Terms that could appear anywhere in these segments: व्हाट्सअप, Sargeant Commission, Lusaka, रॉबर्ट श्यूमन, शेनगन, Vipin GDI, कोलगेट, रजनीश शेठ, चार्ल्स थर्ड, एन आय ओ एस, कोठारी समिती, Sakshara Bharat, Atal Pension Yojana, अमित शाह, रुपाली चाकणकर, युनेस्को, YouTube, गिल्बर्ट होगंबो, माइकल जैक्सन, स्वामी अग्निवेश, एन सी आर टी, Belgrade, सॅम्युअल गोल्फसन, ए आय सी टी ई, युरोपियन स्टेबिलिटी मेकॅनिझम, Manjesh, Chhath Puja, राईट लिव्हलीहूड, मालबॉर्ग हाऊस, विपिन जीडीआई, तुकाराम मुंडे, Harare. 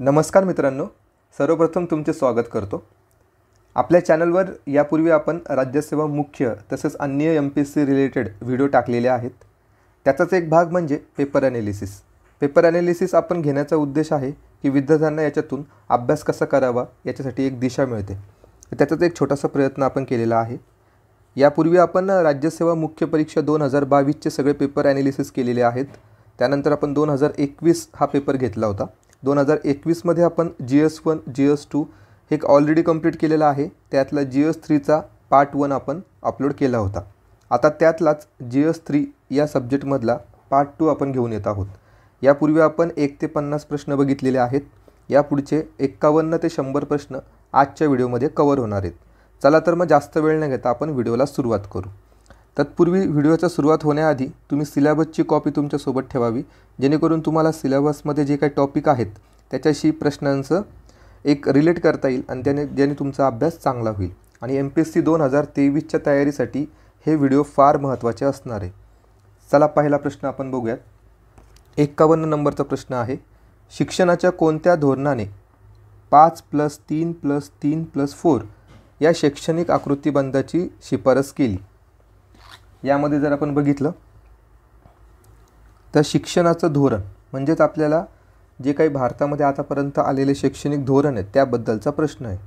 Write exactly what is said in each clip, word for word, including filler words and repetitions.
नमस्कार मित्रांनो, सर्वप्रथम तुमचे स्वागत करतो आपल्या चॅनलवर। यापूर्वी आपण राज्यसेवा मुख्य तसेच अन्य M P S C related video टाकलेले आहेत। त्याचाच एक भाग म्हणजे पेपर ॲनालिसिस। पेपर ॲनालिसिस आपण घेण्याचा उद्देश आहे की विद्यार्थ्यांना याच्यातून अभ्यास कसा करावा याच्यासाठी एक दिशा मिळते। त्याचाच एक छोटासा प्रयत्न आपण केलेला आहे। यापूर्वी आपण राज्यसेवा मुख्य परीक्षा दोन हजार बावीसचे सगळे पेपर ॲनालिसिस केलेले आहेत। त्यानंतर आपण दोन हजार एकवीस हा पेपर घेतला होता। दोन हजार एकवीसमध्ये आपण G S one G S two हे ऑलरेडी कंप्लीट केलेला आहे। त्यातला जी एस थ्रीचा पार्ट वन आपण अपलोड केला होता। आता त्यातलाच जी एस थ्री या सब्जेक्टमधला पार्ट टू आपण घेऊन येत आहोत। यापूर्वी आपण एक ते पन्नास प्रश्न बघितलेले आहेत। यापुढचे एक्कावन्न ते शंभर प्रश्न आजच्या व्हिडिओमध्ये कवर होणार आहेत। चला तर मग जास्त वेळ न घेता आपण व्हिडिओला सुरुवात करू। तत्पूर्वी व्हिडिओचा सुरुवात होण्याआधी तुम्ही सिलेबसची कॉपी तुमच्यासोबत ठेवावी, जेणेकरून तुम्हाला सिलेबसमध्ये जे काही टॉपिक आहेत त्याच्याशी प्रश्नांचं एक रिलेट करता येईल आणि त्याने ज्याने तुमचा अभ्यास चांगला होईल। आणि एम पी एस सी दोन हजार तेवीसच्या तयारीसाठी हे व्हिडिओ फार महत्त्वाचे असणार आहे। चला पहिला प्रश्न आपण बघूयात। एक्कावन्न नंबरचा प्रश्न आहे, शिक्षणाच्या कोणत्या धोरणाने पाच प्लस तीन प्लस तीन प्लस फोर या शैक्षणिक आकृतिबंधाची शिफारस केली? यामध्ये जर आपण बघितलं तर शिक्षणाचं धोरण म्हणजेच आपल्याला जे काही भारतामध्ये आतापर्यंत आलेले शैक्षणिक धोरण आहेत त्याबद्दलचा प्रश्न आहे।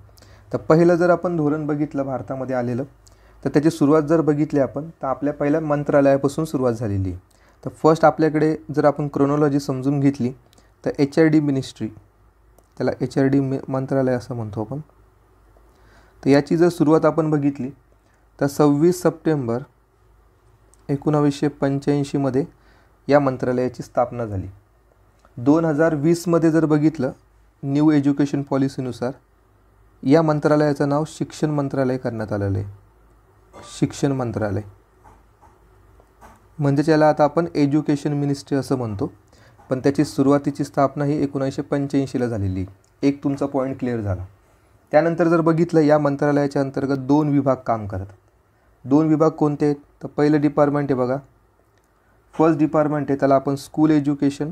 तर पहिलं जर आपण धोरण बघितलं भारतामध्ये आलेलं, तर त्याची सुरुवात जर बघितली आपण तर आपल्या पहिल्या मंत्रालयापासून सुरुवात झालेली आहे। तर फर्स्ट आपल्याकडे जर आपण क्रोनॉलॉजी समजून घेतली तर एच आर डी मिनिस्ट्री, त्याला एच आर डी मंत्रालय असं म्हणतो आपण, तर याची जर सुरुवात आपण बघितली तर सव्वीस सप्टेंबर एकोणावीसशे पंच्याऐंशीमध्ये या मंत्रालयाची स्थापना झाली। दोन हजार वीसमध्ये जर बघितलं न्यू एज्युकेशन पॉलिसीनुसार या मंत्रालयाचं नाव शिक्षण मंत्रालय करण्यात आलेलं आहे। शिक्षण मंत्रालय म्हणजे ज्याला आता आपण एज्युकेशन मिनिस्ट्री असं म्हणतो, पण त्याची सुरुवातीची स्थापना ही एकोणीसशे पंच्याऐंशीला झालेली। एक तुमचा पॉईंट क्लिअर झाला। त्यानंतर जर बघितलं या मंत्रालयाच्या अंतर्गत दोन विभाग काम करतात। दोन विभाग कोणते आहेत तर पहिलं डिपार्टमेंट आहे बघा, फर्स्ट डिपार्टमेंट आहे त्याला आपण school education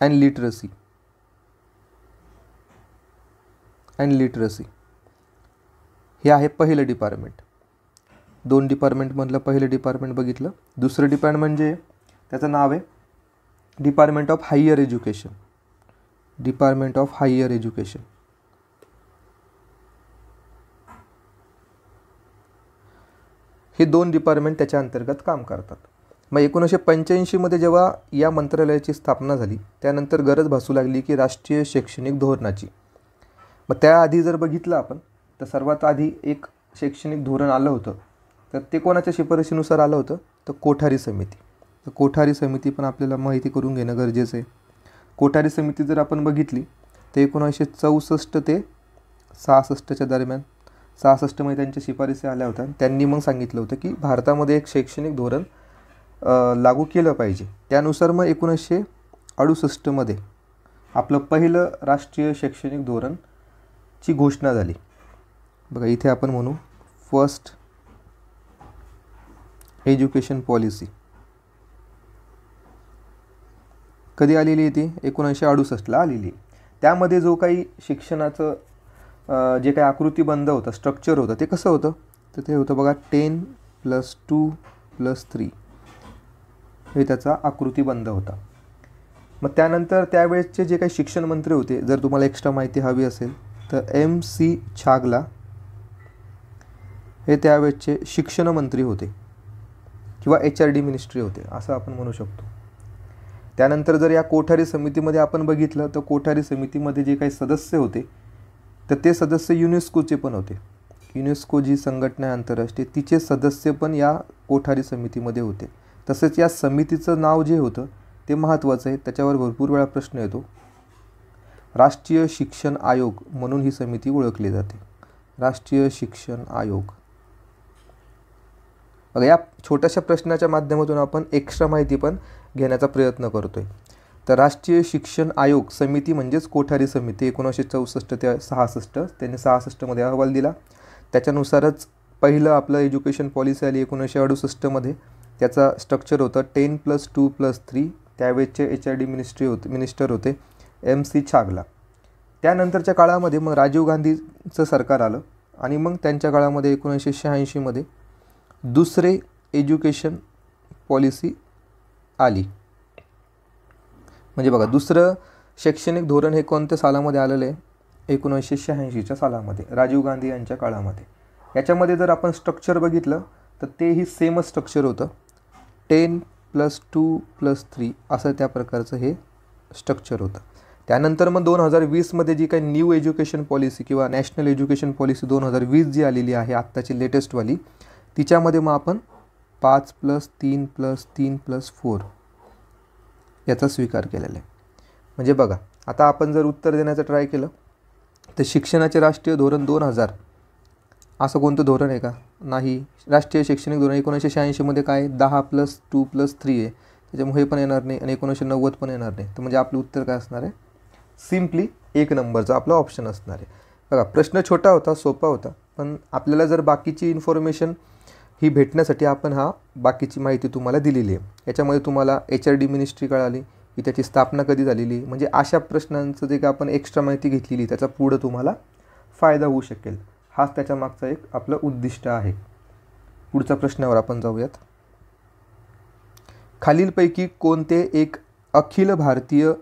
and literacy and literacy हे आहे पहिलं डिपार्टमेंट। दोन डिपार्टमेंटमधलं पहिलं डिपार्टमेंट बघितलं। दुसरं डिपार्टमेंट जे आहे त्याचं नाव आहे department of higher education, department of higher education. हे दोन डिपार्टमेंट त्याच्या अंतर्गत काम करतात। मग एकोणीसशे पंच्याऐंशीमध्ये जेव्हा या मंत्रालयाची स्थापना झाली त्यानंतर गरज भासू लागली की राष्ट्रीय शैक्षणिक धोरणाची। मग त्याआधी जर बघितलं आपण तर सर्वात आधी एक शैक्षणिक धोरण आलं होतं, तर ते कोणाच्या शिफारशीनुसार आलं होतं तर कोठारी समिती। तर कोठारी समिती पण आपल्याला माहिती करून घेणं गरजेचं आहे। कोठारी समिती जर आपण बघितली तर एकोणीसशे चौसष्ट ते सहासष्टच्या दरम्यान, सहासष्टमध्ये त्यांच्या शिफारसी आल्या होत्या। त्यांनी मग सांगितलं होतं की भारतामध्ये एक शैक्षणिक धोरण लागू केलं पाहिजे। त्यानुसार मग एकोणीसशे अडुसष्टमध्ये आपलं पहिलं राष्ट्रीय शैक्षणिक धोरणची घोषणा झाली बघा। इथे आपण म्हणू फर्स्ट एज्युकेशन पॉलिसी कधी आलेली ती एकोणीसशे अडुसष्टला आलेली। त्यामध्ये जो काही शिक्षणाचं जे काही आकृतीबंध होतं, स्ट्रक्चर होतं, ते कसं होतं तर ते होतं बघा ten plus two plus three हे त्याचा आकृतीबंध होता। मग त्यानंतर त्यावेळेसचे जे काही शिक्षण मंत्री होते, जर तुम्हाला एक्स्ट्रा माहिती हवी असेल तर एम सी छागला हे त्यावेळेसचे शिक्षण मंत्री होते किंवा एच आर डी मिनिस्ट्री होते असं आपण म्हणू शकतो। त्यानंतर जर या कोठारी समितीमध्ये आपण बघितलं तर कोठारी समितीमध्ये जे काही सदस्य होते तर ते सदस्य युनेस्कोचे पण होते। युनेस्को जी संघटना आहे आंतरराष्ट्रीय, तिचे सदस्य पण या कोठारी समितीमध्ये होते। तसेच या समितीचं नाव जे होतं ते महत्त्वाचं आहे, त्याच्यावर भरपूर वेळा प्रश्न येतो। राष्ट्रीय शिक्षण आयोग म्हणून ही समिती ओळखली जाते, राष्ट्रीय शिक्षण आयोग। बघा या छोट्याशा प्रश्नाच्या माध्यमातून आपण एक्स्ट्रा माहिती पण घेण्याचा प्रयत्न करतो आहे। तर राष्ट्रीय शिक्षण आयोग समिती म्हणजेच कोठारी समिती एकोणीसशे चौसष्ट ते सहासष्ट, त्यांनी सहासष्टमध्ये अहवाल दिला। त्याच्यानुसारच पहिलं आपलं एज्युकेशन पॉलिसी आली एकोणीसशे अडुसष्टमध्ये। त्याचा स्ट्रक्चर होतं ten plus two plus three त्यावेळचे एच आर डी मिनिस्ट्री होते मिनिस्टर होते एम सी छागला. त्यानंतरच्या काळामध्ये मग राजीव गांधीचं सरकार आलं आणि मग त्यांच्या काळामध्ये एकोणीसशे शहाऐंशीमध्ये दुसरे एज्युकेशन पॉलिसी आली. म्हणजे बघा, दुसरं शैक्षणिक धोरण हे कोणत्या सालामध्ये आलेलं आहे? एकोणीसशे शहाऐंशीच्या सालामध्ये, राजीव गांधी यांच्या काळामध्ये. याच्यामध्ये जर आपण स्ट्रक्चर बघितलं तर तेही सेमच स्ट्रक्चर होतं, ten plus two plus three असं त्या प्रकारचं हे स्ट्रक्चर होतं. त्यानंतर मग दोन हजार वीसमध्ये जी काही न्यू एज्युकेशन पॉलिसी किंवा नॅशनल एज्युकेशन पॉलिसी दोन हजार वीस जी आलेली आहे, आत्ताची लेटेस्टवाली, तिच्यामध्ये मग आपण पाच प्लस तीन प्लस तीन प्लस फोर याचा स्वीकार केलेला आहे. म्हणजे बघा, आता आपण जर उत्तर देण्याचं ट्राय केलं तर शिक्षणाचे राष्ट्रीय धोरण दोन हजार असं कोणतं धोरण आहे का? नाही. राष्ट्रीय शैक्षणिक धोरण एकोणीसशे शहाऐंशीमध्ये काय, दहा प्लस टू प्लस थ्री आहे, त्याच्यामुळे हे पण येणार नाही आणि एकोणीसशे नव्वद पण येणार नाही. तर म्हणजे आपलं उत्तर काय असणार आहे? सिम्पली एक नंबरचा आपला ऑप्शन असणार आहे. बघा, प्रश्न छोटा होता, सोपा होता, पण आपल्याला जर बाकीची इन्फॉर्मेशन ही भेटण्यासाठी आपण हा बाकीची माहिती तुम्हाला दिलेली आहे. याच्यामध्ये तुम्हाला एच आर डी मिनिस्ट्री कळाली की त्याची स्थापना कधी झालेली, म्हणजे अशा प्रश्नांचं जे काय आपण एक्स्ट्रा माहिती घेतलेली त्याचा पुढं तुम्हाला फायदा होऊ शकेल, हाच त्याच्या मागचा एक आपलं उद्दिष्ट आहे. पुढच्या प्रश्नावर आपण जाऊयात. खालीलपैकी कोणते एक अखिल भारतीय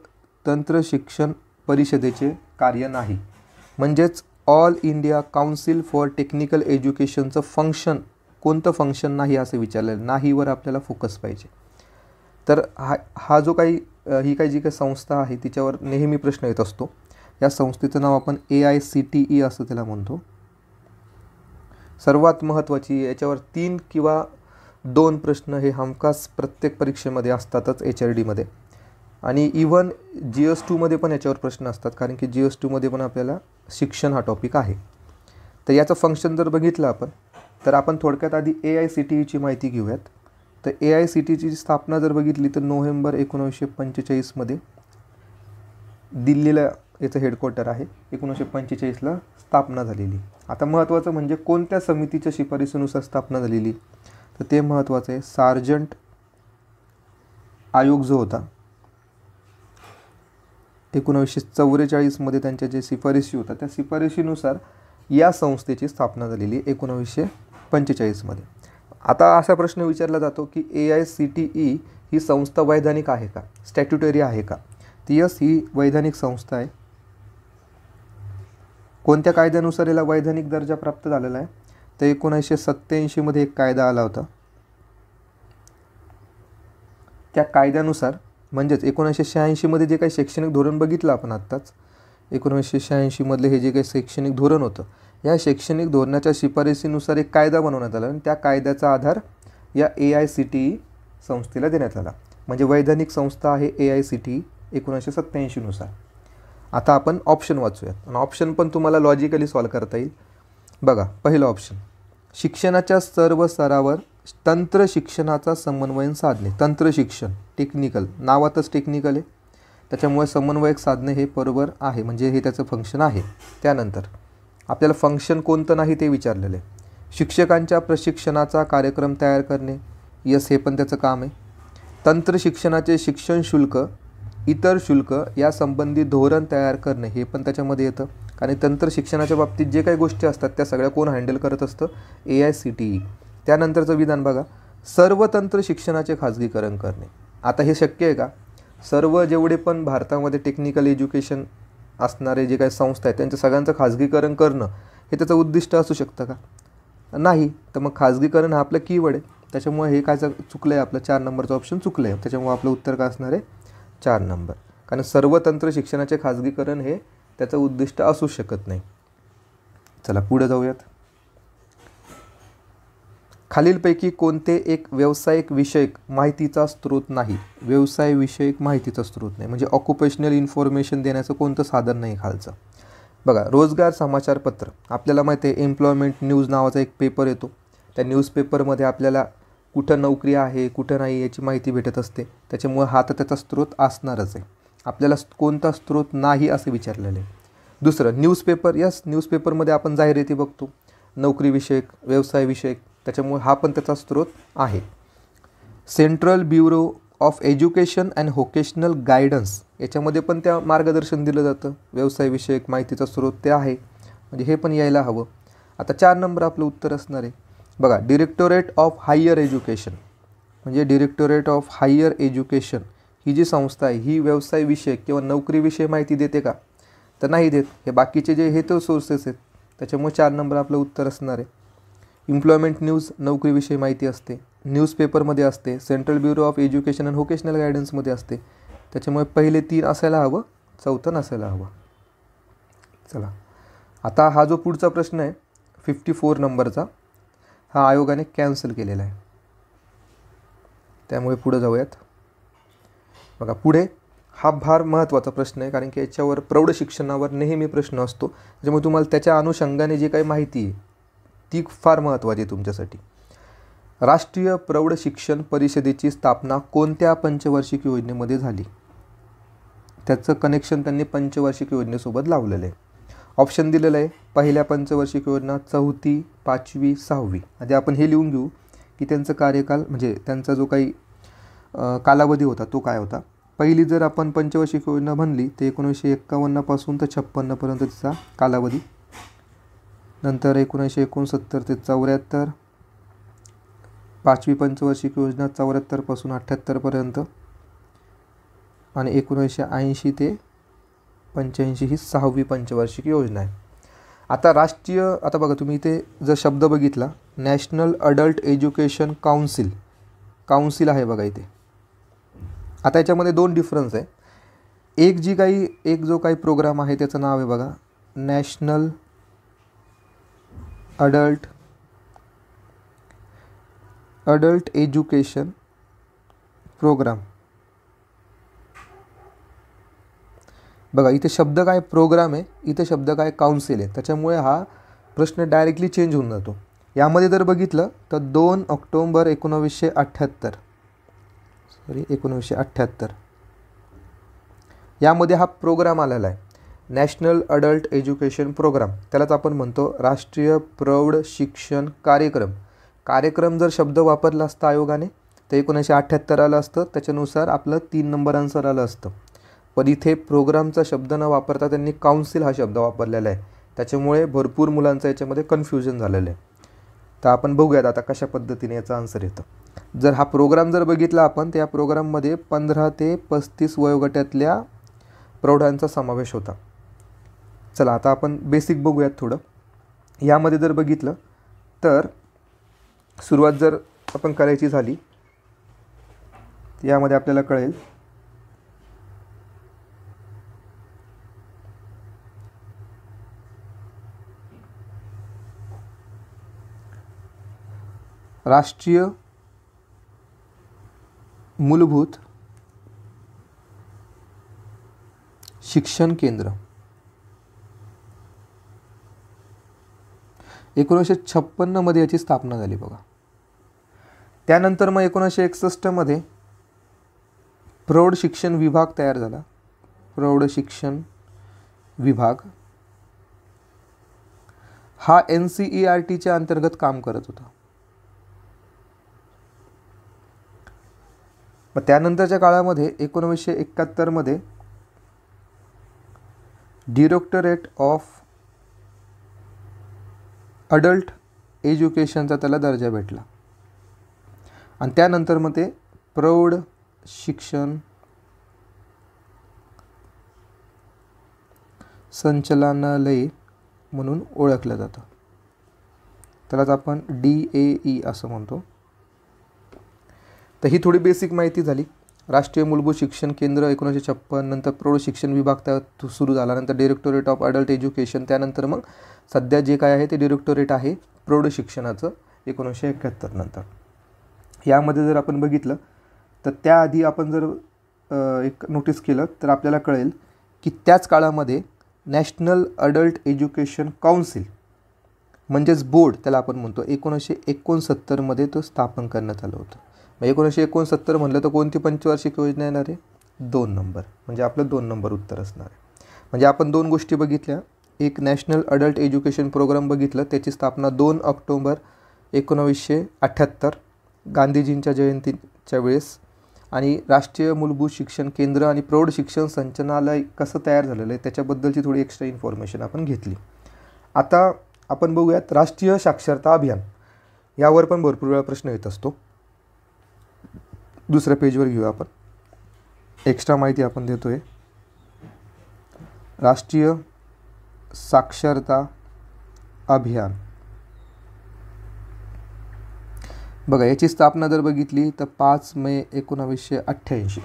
तंत्र शिक्षण परिषदेचे कार्य नाही? म्हणजेच all India council for technical एज्युकेशनचं फंक्शन कोणतं फंक्शन नाही असं विचारलेलं. नाहीवर आपल्याला फोकस पाहिजे. तर हा हा जो काही ही काही जी काही संस्था आहे तिच्यावर नेहमी प्रश्न येत असतो. या संस्थेचं नाव आपण ए आय सी टी ई असं त्याला म्हणतो. सर्वात महत्त्वाची, याच्यावर तीन किंवा दोन प्रश्न हे हमखास प्रत्येक परीक्षेमध्ये असतातच एच आर डीमध्ये, आणि इवन जी एस टूमध्ये पण याच्यावर प्रश्न असतात, कारण की जी एस टूमध्ये पण आपल्याला शिक्षण हा टॉपिक आहे. तर याचं फंक्शन जर बघितलं आपण तर आपण थोडक्यात आधी ए आय सी टी ईची माहिती घेऊयात. तर ए आय सी टी ईची स्थापना जर बघितली तर नोव्हेंबर एकोणीसशे पंचेचाळीसमध्ये दिल्लीला याचं हेडक्वार्टर आहे, एकोणीसशे पंचेचाळीसला स्थापना झालेली. आता महत्त्वाचं म्हणजे कोणत्या समितीच्या शिफारसीनुसार स्थापना झालेली, तर ते महत्त्वाचं आहे. सार्जंट आयोग जो होता एकोणीसशे चव्वेचाळीसमध्ये त्यांच्या जे शिफारसी होता त्या शिफारशीनुसार या संस्थेची स्थापना झालेली एकोणीसशे पंचेचाळीसमध्ये. आता असा प्रश्न विचारला जातो की ए आय सी टी ई ही संस्था वैधानिक आहे का, स्टॅट्युटरी आहे का? ती यस, ही वैधानिक संस्था आहे. कोणत्या कायद्यानुसार याला वैधानिक दर्जा प्राप्त झालेला आहे? तर एकोणीसशे सत्त्याऐंशीमध्ये एक कायदा आला होता, त्या कायद्यानुसार. म्हणजेच एकोणीसशे शहाऐंशीमध्ये जे काही शैक्षणिक धोरण बघितलं आपण आत्ताच, एकोणीसशे शहाऐंशीमधले हे जे काही शैक्षणिक धोरण होतं, या शैक्षणिक धोरणाच्या शिफारसीनुसार एक कायदा बनवण्यात आला आणि त्या कायद्याचा आधार या ए आय सी टी ई संस्थेला देण्यात आला. म्हणजे वैधानिक संस्था आहे ए आय सी टी ई एकोणीसशे सत्त्याऐंशीनुसार. आता आपण ऑप्शन वाचूयात आणि ऑप्शन पण तुम्हाला लॉजिकली सॉल्व करता येईल. बघा, पहिलं ऑप्शन, शिक्षणाच्या सर्व स्तरावर तंत्र शिक्षणाचा समन्वयन साधणे. तंत्र शिक्षण टेक्निकल, नावातच टेक्निकल आहे, त्याच्यामुळे समन्वयक साधणे हे बरोबर आहे, म्हणजे हे त्याचं फंक्शन आहे. त्यानंतर आपल्याला फंक्शन कोणतं नाही ते विचारलेलं आहे. शिक्षकांच्या प्रशिक्षणाचा कार्यक्रम तयार करणे, यस, हे पण त्याचं काम आहे. तंत्र शिक्षणाचे शिक्षण शुल्क, इतर शुल्क यासंबंधी धोरण तयार करणे, हे पण त्याच्यामध्ये येतं, कारण तंत्र शिक्षणाच्या बाबतीत जे काही गोष्टी असतात त्या सगळ्या कोण हँडल करत असतं? ए आय सी टी ई. त्यानंतरचं विधान बघा, सर्व तंत्र शिक्षणाचे खाजगीकरण करणे. आता हे शक्य आहे का? सर्व जेवढे पण भारतामध्ये टेक्निकल एज्युकेशन असणारे जे काही संस्था आहेत त्यांच्या सगळ्यांचं खाजगीकरण करणं हे त्याचं उद्दिष्ट असू शकतं का? नाही. तर मग खाजगीकरण हा आपलं कीवर्ड आहे, त्याच्यामुळे हे कायचं चुकलं आहे, आपलं चार नंबरचं ऑप्शन चुकलं आहे. त्याच्यामुळे आपलं उत्तर काय असणार आहे? चार नंबर, कारण सर्व तंत्र शिक्षणाचे खाजगीकरण हे त्याचं उद्दिष्ट असू शकत नाही. चला पुढे जाऊयात. खालीलपैकी कोणते एक व्यावसायिक विषयक माहितीचा स्रोत नाही? व्यवसाय विषयक माहितीचा स्रोत नाही, म्हणजे ऑक्युपेशनल इन्फॉर्मेशन देण्याचं कोणतं साधन नाही खालचं. बघा, रोजगार समाचारपत्र, आपल्याला माहिती आहे एम्प्लॉयमेंट न्यूज नावाचा एक पेपर येतो, त्या न्यूजपेपरमध्ये आपल्याला कुठं नोकरी आहे कुठं नाही याची माहिती भेटत असते, त्याच्यामुळे हा तर त्याचा स्रोत असणारच आहे. आपल्याला कोणता स्रोत नाही असं विचारलेलं आहे. दुसरं न्यूजपेपर, यस, न्यूजपेपरमध्ये आपण जाहिराती बघतो नोकरीविषयक व्यवसायविषयक, त्याच्यामुळे हा पण त्याचा स्रोत आहे. Central bureau of education and vocational guidance, याच्यामध्ये पण त्या मार्गदर्शन दिलं जातं. व्यवसायविषयक माहितीचा स्रोत ते आहे, म्हणजे हे पण यायला हवं. आता चार नंबर आपलं उत्तर असणार आहे बघा, डिरेक्टोरेट ऑफ हायर एज्युकेशन, म्हणजे डिरेक्टोरेट ऑफ हायर एज्युकेशन ही जी संस्था आहे ही व्यवसायविषयक किंवा नोकरीविषयी माहिती देते का, तर नाही देत. हे बाकीचे जे हे तो सोर्सेस आहेत, त्याच्यामुळे चार नंबर आपलं उत्तर असणार आहे. एम्प्लॉयमेंट न्यूज नोकरीविषयी माहिती असते, न्यूजपेपरमध्ये असते, central bureau of education and vocational गायडन्समध्ये असते, त्याच्यामुळे पहिले तीन असायला हवं, चौथं नसायला हवं. चला आता हा जो पुढचा प्रश्न आहे फिफ्टी फोर नंबरचा, हा आयोगाने कॅन्सल केलेला आहे, त्यामुळे पुढे जाऊयात. बघा पुढे हा फार महत्त्वाचा प्रश्न आहे, कारण की याच्यावर प्रौढ शिक्षणावर नेहमी प्रश्न असतो, त्यामुळे तुम्हाला त्याच्या अनुषंगाने जी काही माहिती आहे ती फार महत्त्वाची आहे तुमच्यासाठी. राष्ट्रीय प्रौढ शिक्षण परिषदेची स्थापना कोणत्या पंचवार्षिक योजनेमध्ये झाली, त्याचं कनेक्शन त्यांनी पंचवार्षिक योजनेसोबत लावलेलं आहे. ऑप्शन दिलेलं आहे, पहिल्या पंचवार्षिक योजना, चौथी, पाचवी, सहावी. आधी आपण हे लिहून घेऊ की त्यांचं कार्यकाल म्हणजे त्यांचा जो काही कालावधी होता तो काय होता. पहिली जर आपण पंचवार्षिक योजना म्हणली तर एकोणीसशे एक्कावन्नपासून तर छप्पन्नपर्यंत तिचा कालावधी, नंतर एकोणीसशे एकोणसत्तर ते चौऱ्याहत्तर, पाचवी पंचवार्षिक योजना चौऱ्याहत्तरपासून अठ्ठ्याहत्तरपर्यंत, आणि एकोणीसशे ऐंशी ते पंच्याऐंशी ही सहावी पंचवार्षिक योजना आहे. आता राष्ट्रीय, आता बघा तुम्ही इथे जर शब्द बघितला national adult education council, council आहे बघा इथे. आता याच्यामध्ये दोन डिफरन्स आहे. एक जी काही एक जो काही प्रोग्राम आहे त्याचं नाव आहे बघा national adult adult education program. बघा इथे शब्द काय प्रोग्राम आहे, इथे शब्द काय काउन्सिल आहे, त्याच्यामुळे हा प्रश्न डायरेक्टली चेंज होऊन जातो. यामध्ये जर बघितलं तर दोन ऑक्टोंबर एकोणावीसशे अठ्ठ्याहत्तर सॉरी एकोणीसशे अठ्ठ्याहत्तर यामध्ये हा प्रोग्राम आलेला आहे नॅशनल अडल्ट एज्युकेशन प्रोग्राम, त्यालाच आपण म्हणतो राष्ट्रीय प्रौढ शिक्षण कार्यक्रम. कार्यक्रम जर शब्द वापरला असता आयोगाने तर एकोणीसशे अठ्ठ्याहत्तर आलं असतं, त्याच्यानुसार आपलं तीन नंबर आन्सर आलं असतं. पण इथे प्रोग्रामचा शब्द न वापरता त्यांनी काउन्सिल हा शब्द वापरलेला आहे, त्याच्यामुळे भरपूर मुलांचं याच्यामध्ये कन्फ्युजन झालेलं आहे. तर आपण बघूयात आता कशा पद्धतीने याचा आन्सर येतं. जर हा प्रोग्राम जर बघितला आपण तर या प्रोग्राममध्ये पंधरा ते पस्तीस वयोगटातल्या प्रौढांचा समावेश होता. चला आता आपण बेसिक बघूयात थोडं. यामध्ये जर बघितलं तर सुरुवात जर आपण करायची झाली यामध्ये आपल्याला कळेल राष्ट्रीय मूलभूत शिक्षण केंद्र एकोणीसशे छप्पन्नमध्ये याची स्थापना झाली बघा. त्यानंतर मग एकोणीसशे एकसष्टमध्ये प्रौढ शिक्षण विभाग तयार झाला, प्रौढ शिक्षण विभाग हा एन सी ई आर टीच्या अंतर्गत काम करत होता. मग त्यानंतरच्या काळामध्ये एकोणीसशे एकाहत्तरमध्ये डिरेक्टोरेट ऑफ अडल्ट एज्युकेशनचा त्याला दर्जा भेटला, आणि त्यानंतर मग ते प्रौढ शिक्षण संचालनालय म्हणून ओळखलं जातं, त्यालाच आपण डी ए ई असं म्हणतो. तर ही थोडी बेसिक माहिती झाली. राष्ट्रीय मूलभूत शिक्षण केंद्र एकोणीसशे छप्पन, नंतर प्रौढ शिक्षण विभाग त्या सुरू झाला, नंतर डिरेक्टोरेट ऑफ अडल्ट एज्युकेशन, त्यानंतर मग सध्या जे काय आहे ते डिरेक्टोरेट आहे प्रौढ शिक्षणाचं एकोणीसशे एकाहत्तर नंतर. यामध्ये जर आपण बघितलं तर त्याआधी आपण जर एक नोटीस केलं तर आपल्याला कळेल की त्याच काळामध्ये नॅशनल अडल्ट एज्युकेशन काउन्सिल म्हणजेच बोर्ड त्याला आपण म्हणतो एकोणीसशे एकोणसत्तरमध्ये तो स्थापन करण्यात आलं होतं. मग एकोणीसशे एकोणसत्तर म्हणलं तर कोणती पंचवार्षिक योजना येणार आहे, दोन नंबर, म्हणजे आपलं दोन नंबर उत्तर असणार आहे. म्हणजे आपण दोन गोष्टी बघितल्या, एक नॅशनल अडल्ट एज्युकेशन प्रोग्राम बघितलं, त्याची स्थापना दोन ऑक्टोंबर एकोणीसशे अठ्ठ्याहत्तर गांधीजींच्या जयंतीच्या वेळेस, आणि राष्ट्रीय मूलभूत शिक्षण केंद्र आणि प्रौढ शिक्षण संचालनालय कसं तयार झालेलं आहे त्याच्याबद्दलची थोडी एक्स्ट्रा इन्फॉर्मेशन आपण घेतली। आता आपण बघूयात राष्ट्रीय साक्षरता अभियान, यावर पण भरपूर वेळा प्रश्न येत असतो। दुसऱ्या पेजवर घेऊया आपण, एक्स्ट्रा माहिती आपण देतोय। राष्ट्रीय साक्षरता अभियान बघा, याची स्थापना जर बघितली तर पाच मे एकोणावीसशे अठ्ठ्याऐंशी,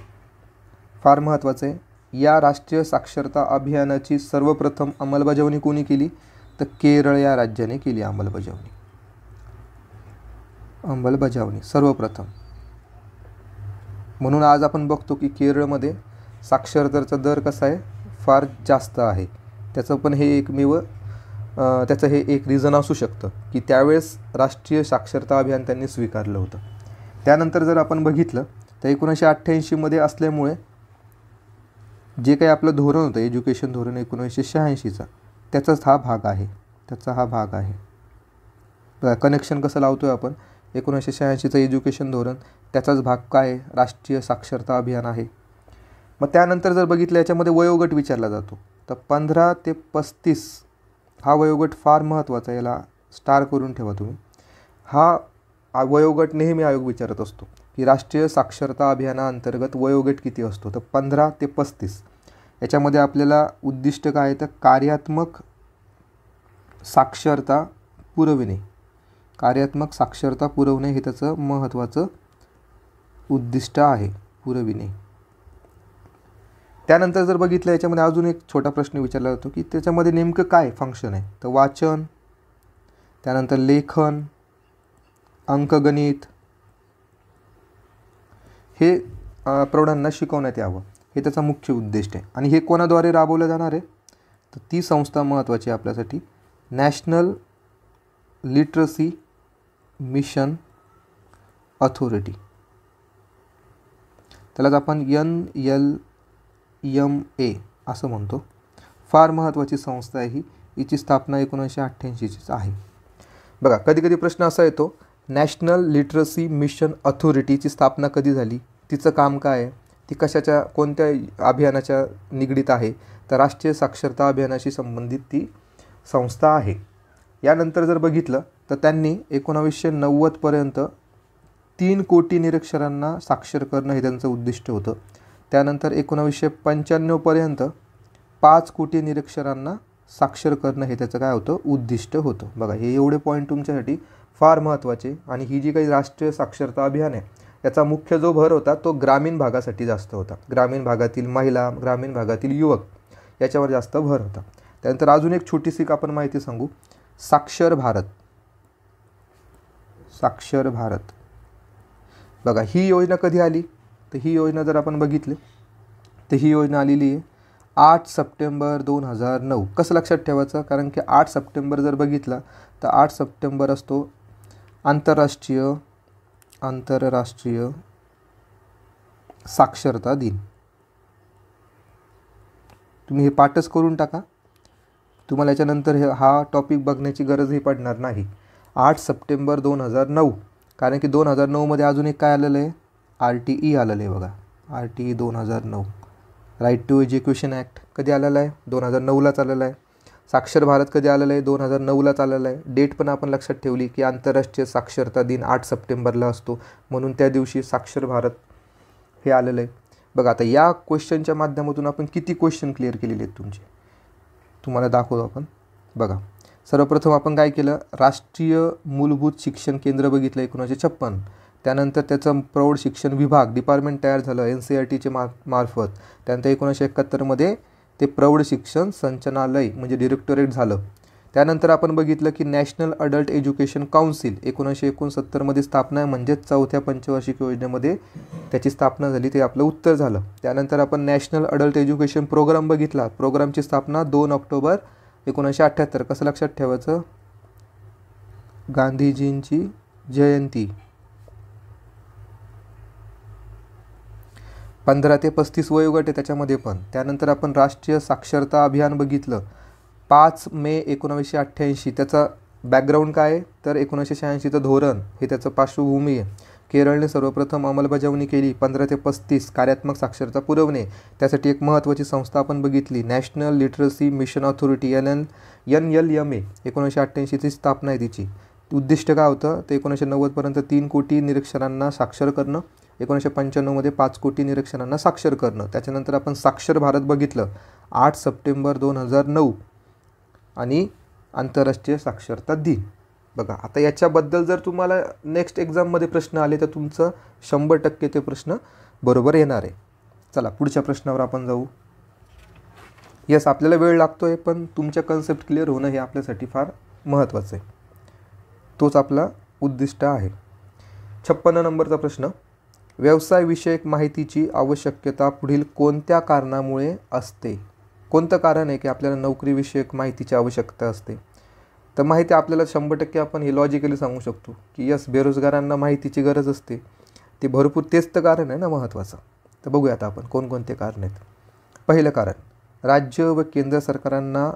फार महत्त्वाचं आहे। या राष्ट्रीय साक्षरता अभियानाची सर्वप्रथम अंमलबजावणी कोणी केली तर केरळ या राज्याने केली अंमलबजावणी अंमलबजावणी सर्वप्रथम। म्हणून आज आपण बघतो की केरळमध्ये साक्षरतेचा दर कसा आहे, फार जास्त आहे। त्याचं पण हे एकमेव त्याचं हे एक रिझन असू शकतं की त्यावेळेस राष्ट्रीय साक्षरता अभियान त्यांनी स्वीकारलं होतं। त्यानंतर जर आपण बघितलं तर एकोणीसशे अठ्ठ्याऐंशीमध्ये असल्यामुळे जे काही आपलं धोरण होतं एज्युकेशन धोरण एकोणीसशे शहाऐंशीचा त्याचाच हा भाग आहे त्याचा हा भाग आहे कनेक्शन कसं लावतोय आपण, एकोणीसशे शहाऐंशीचं एज्युकेशन धोरण त्याचाच भाग काय राष्ट्रीय साक्षरता अभियान आहे। मग त्यानंतर जर बघितलं याच्यामध्ये वयोगट विचारला जातो तर पंधरा ते पस्तीस हा वयोगट फार महत्त्वाचा आहे, याला स्टार करून ठेवा तुम्ही। हा वयोगट नेहमी आयोग विचारत असतो की राष्ट्रीय साक्षरता अभियानाअंतर्गत वयोगट किती असतो, तर पंधरा ते पस्तीस। याच्यामध्ये आपल्याला उद्दिष्ट काय आहे तर कार्यात्मक साक्षरता पुरविणे, कार्यात्मक साक्षरता पुरवणे हे त्याचं महत्त्वाचं उद्दिष्ट आहे, पुरविणे। त्यानंतर जर बघितलं याच्यामध्ये अजून एक छोटा प्रश्न विचारला जातो की त्याच्यामध्ये नेमकं काय फंक्शन आहे तर वाचन, त्यानंतर लेखन, अंकगणित हे प्रौढांना शिकवण्यात यावं हे त्याचा मुख्य उद्दिष्ट आहे। आणि हे कोणाद्वारे राबवलं जाणार आहे तर ती संस्था महत्त्वाची आहे आपल्यासाठी, नॅशनल लिटरसी मिशन अथॉरिटी, त्यालाच आपण एन एल एम ए असं म्हणतो। फार महत्त्वाची संस्था आहे ही, हिची स्थापना एकोणीसशे अठ्ठ्याऐंशीचीच आहे। बघा कधी कधी प्रश्न असा येतो नॅशनल लिटरसी मिशन अथॉरिटीची स्थापना कधी झाली, तिचं काम काय आहे, ती कशाच्या कोणत्या अभियानाच्या निगडीत आहे तर राष्ट्रीय साक्षरता अभियानाशी संबंधित ती संस्था आहे। यानंतर जर बघितलं तर त्यांनी एकोणावीसशे नव्वदपर्यंत तीन कोटी निरक्षरांना साक्षर करणं हे त्यांचं उद्दिष्ट होतं। त्यानंतर एकोणावीसशे पंच्याण्णवपर्यंत पाच कोटी निरक्षरांना साक्षर करणं हे त्याचं काय होतं उद्दिष्ट होतं। बघा हे एवढे पॉईंट तुमच्यासाठी फार महत्त्वाचे। आणि ही जी काही राष्ट्रीय साक्षरता अभियान आहे याचा मुख्य जो भर होता तो ग्रामीण भागासाठी जास्त होता, ग्रामीण भागातील महिला, ग्रामीण भागातील युवक याच्यावर जास्त भर होता। त्यानंतर अजून एक छोटीशी आपण माहिती सांगू, साक्षर भारत, साक्षर भारत बघा ही योजना कधी आली तर ही योजना जर आपण बघितली तर ही योजना आलेली आहे आठ सप्टेंबर दोन हजार नऊ। कसं लक्षात ठेवायचं कारण की आठ सप्टेंबर जर बघितला तर आठ सप्टेंबर असतो आंतरराष्ट्रीय आंतरराष्ट्रीय साक्षरता दिन। तुम्ही हे पाठच करून टाका, तुम्हाला याच्यानंतर हे हा टॉपिक बघण्याची गरजही पडणार नाही। आठ सप्टेंबर दोन हजार नऊ, कारण की दोन हजार नऊमध्ये अजून एक काय आलेलं आहे आर टी ई आलेलं आहे बघा, आर टी ई दोन हजार नऊ, राईट टू एज्युकेशन ॲक्ट कधी आलेला आहे दोन हजार नऊलाच आलेला आहे, साक्षर भारत कधी आलेलं आहे दोन हजार नऊलाच आलेला आहे। डेट पण आपण लक्षात ठेवली की आंतरराष्ट्रीय साक्षरता दिन आठ सप्टेंबरला असतो म्हणून त्या दिवशी साक्षर भारत हे आलेलं आहे बघा। आता या क्वेश्चनच्या माध्यमातून आपण किती क्वेश्चन क्लिअर केलेले आहेत तुमचे, तुम्हाला दाखवू आपण बघा। सर्वप्रथम आपण काय केलं, राष्ट्रीय मूलभूत शिक्षण केंद्र बघितलं एकोणीसशे छप्पन, त्यानंतर त्याचं प्रौढ शिक्षण विभाग डिपार्टमेंट तयार झालं एन सी आर टीचे मा मार्फत त्यानंतर एकोणीसशे एकाहत्तरमध्ये ते प्रौढ शिक्षण संचालनालय म्हणजे डिरेक्टोरेट झालं। त्यानंतर आपण बघितलं की नॅशनल अडल्ट एज्युकेशन काउन्सिल एकोणीसशे एकोणसत्तरमध्ये स्थापना आहे, म्हणजेच चौथ्या पंचवार्षिक योजनेमध्ये त्याची स्थापना झाली, ते आपलं उत्तर झालं। त्यानंतर आपण नॅशनल अडल्ट एज्युकेशन प्रोग्राम बघितला, प्रोग्रामची स्थापना दोन ऑक्टोबर एकोणीसशे अठ्ठ्याहत्तर। कसं लक्षात ठेवायचं, गांधीजींची जयंती। पंधरा ते पस्तीस वयोगट आहे त्याच्यामध्ये पण। त्यानंतर आपण राष्ट्रीय साक्षरता अभियान बघितलं पाच मे एकोणावीसशे अठ्ठ्याऐंशी, त्याचा बॅकग्राऊंड काय आहे तर एकोणीसशे शहाऐंशीचं धोरण हे त्याचं पार्श्वभूमी आहे। केरळने सर्वप्रथम अंमलबजावणी केली। पंधरा ते पस्तीस कार्यात्मक साक्षरता पुरवणे, त्यासाठी एक महत्त्वाची संस्था आपण बघितली, national literacy mission authority N L N L M A एकोणीसशे अठ्ठ्याऐंशीची स्थापना आहे तिची। उद्दिष्ट काय होतं ते एकोणीसशे नव्वदपर्यंत तीन कोटी निरक्षरांना साक्षर करणं, एकोणीसशे पंच्याण्णवमध्ये पाच कोटी निरक्षरांना साक्षर करणं। त्याच्यानंतर आपण साक्षर भारत बघितलं आठ सप्टेंबर दोन हजार नऊ आणि आंतरराष्ट्रीय साक्षरता दिन। बघा आता याच्याबद्दल जर तुम्हाला नेक्स्ट एक्झाममध्ये प्रश्न आले तर तुमचं शंभर टक्के ते प्रश्न बरोबर येणार आहे। चला पुढच्या प्रश्नावर आपण जाऊ। यस, आपल्याला वेळ लागतो आहे पण तुमच्या कन्सेप्ट क्लिअर होणं हे आपल्यासाठी फार महत्त्वाचं आहे, तोच आपला उद्दिष्ट आहे। छप्पन्न नंबरचा प्रश्न, व्यवसाय विषयक माहितीची आवश्यकता पुढील कोणत्या कारणामुळे असते? कोणतं कारण आहे की आपल्याला नोकरीविषयक माहितीची आवश्यकता असते? तर माहिती आपल्याला शंभर टक्के आपण हे लॉजिकली सांगू शकतो की यस, बेरोजगारांना माहितीची गरज असते, ते भरपूर, तेच तर कारण आहे ना महत्त्वाचं। तर बघूया आता आपण कोणकोणते कारण आहेत। पहिलं कारण, राज्य व केंद्र सरकारांना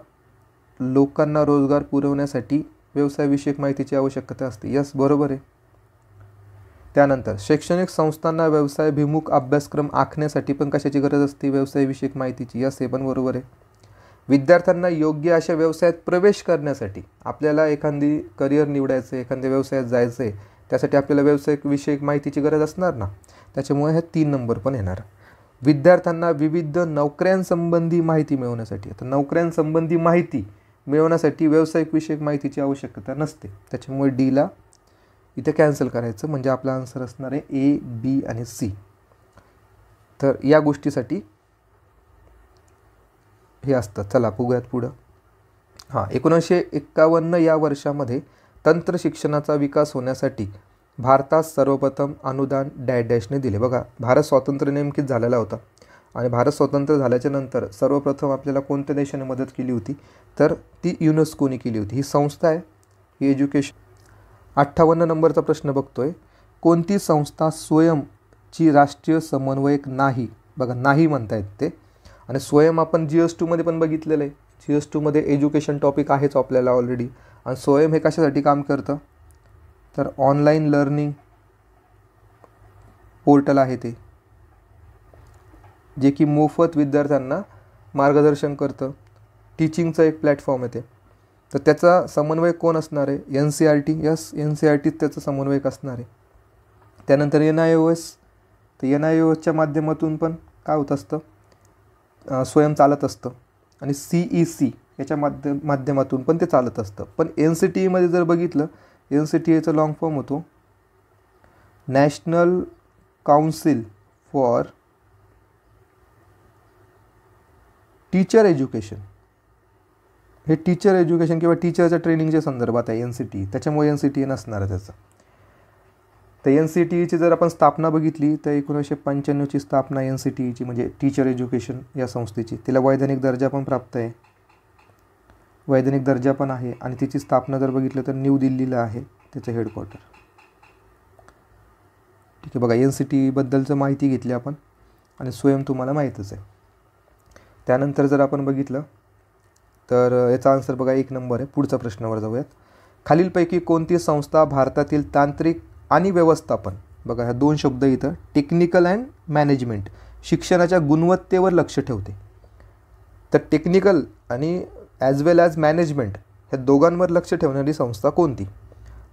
लोकांना रोजगार पुरवण्यासाठी व्यवसायविषयक माहितीची आवश्यकता असते। यस, बरोबर आहे। त्यानंतर शैक्षणिक संस्थांना व्यवसायभिमुख अभ्यासक्रम आखण्यासाठी पण कशाची गरज असते? व्यवसायविषयक माहितीची। यस, हे पण बरोबर आहे। विद्यार्थ्यांना योग्य अशा व्यवसायात प्रवेश करण्यासाठी, आपल्याला एखादी करिअर निवडायचं आहे, एखाद्या व्यवसायात जायचं आहे, त्यासाठी आपल्याला व्यावसायिक विषयक माहितीची गरज असणार ना, त्याच्यामुळे हे तीन नंबर पण येणार। विद्यार्थ्यांना विविध नोकऱ्यांसंबंधी माहिती मिळवण्यासाठी, आता नोकऱ्यांसंबंधी माहिती मिळवण्यासाठी व्यावसायिक विषयक माहितीची आवश्यकता नसते, त्याच्यामुळे डीला इथे कॅन्सल करायचं, म्हणजे आपला आन्सर असणार आहे ए, बी आणि सी। तर या गोष्टीसाठी हे असतं। चला बघूयात पुढं। हां, एकोणीसशे एक्कावन्न या वर्षामध्ये तंत्र शिक्षणाचा विकास होण्यासाठी भारतास सर्वप्रथम अनुदान डॅश डॅशने दिले। बघा, भारत स्वातंत्र्य नेमकीच झालेला होता आणि भारत स्वतंत्र झाल्याच्या नंतर सर्वप्रथम आपल्याला कोणत्या देशाने मदत केली होती? तर ती युनेस्कोने केली होती। ही संस्था आहे, ही एज्युकेशन। अठ्ठावन्न नंबरचा प्रश्न बघतोय, कोणती संस्था स्वयंची राष्ट्रीय समन्वयक नाही? बघा, नाही म्हणतायत ते, आणि स्वयं आपण जी एस टूमध्ये पण बघितलेलं आहे, जी एस टूमध्ये एज्युकेशन टॉपिक आहेच आपल्याला ऑलरेडी। आणि स्वयं हे कशासाठी काम करतं? तर ऑनलाईन लर्निंग पोर्टल आहे ते, जे की मोफत विद्यार्थ्यांना मार्गदर्शन करतं, टीचिंगचं एक प्लॅटफॉर्म आहे ते। तर त्याचा समन्वयक कोण असणार आहे? एन सी आर टी। Yes, N C R टीच त्याचा समन्वयक असणार आहे। त्यानंतर एन आय ओ एस, तर एन आय ओ एसच्या माध्यमातून पण काय होत असतं? स्वयं चालत असतं। आणि सी ई सी याच्या माध्य माध्यमातून पण ते चालत असतं। पण एन सी टी एमध्ये जर बघितलं, एन सी टी एचा लाँग फॉर्म होतो national council for teacher education. हे टीचर एज्युकेशन किंवा टीचरच्या ट्रेनिंगच्या संदर्भात आहे एन सी टी, त्याच्यामुळे एन सी टी ए नसणार आहे त्याचं। तर एन सी टी ईची जर आपण स्थापना बघितली तर एकोणीसशे पंच्याण्णवची स्थापना एन सी टी ईची, म्हणजे टीचर एज्युकेशन या संस्थेची। तिला वैधानिक दर्जा पण प्राप्त आहे, वैधानिक दर्जा पण आहे, आणि तिची स्थापना जर बघितलं तर न्यू दिल्लीला आहे त्याचं हेडक्वार्टर। ठीक आहे, बघा एन सी टी ईबद्दलचं माहिती घेतली आपण, आणि स्वयं तुम्हाला माहीतच आहे। त्यानंतर जर आपण बघितलं तर याचा आन्सर बघा एक नंबर आहे। पुढच्या प्रश्नावर जाऊयात, खालीलपैकी कोणती संस्था भारतातील तांत्रिक आणि व्यवस्थापन, बघा ह्या दोन शब्द इथं, टेक्निकल अँड मॅनेजमेंट, शिक्षणाच्या गुणवत्तेवर लक्ष ठेवते? तर टेक्निकल आणि ॲज वेल ॲज मॅनेजमेंट ह्या दोघांवर लक्ष ठेवणारी संस्था कोणती?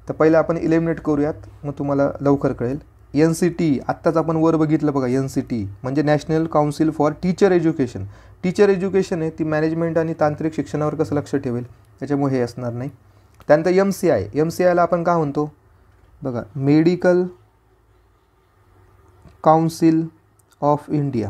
तर पहिलं आपण इलिमिनेट करूयात, मग तुम्हाला लवकर कळेल। एन सी टी, आत्ताच आपण वर बघितलं बघा, एन सी टी म्हणजे national council for teacher education. Teacher education आहे ती मॅनेजमेंट आणि तांत्रिक शिक्षणावर कसं लक्ष ठेवेल, त्याच्यामुळे हे असणार नाही। त्यानंतर एम सी आय, एम सी आयला आपण काय म्हणतो? बघा, मेडिकल काउन्सिल ऑफ इंडिया।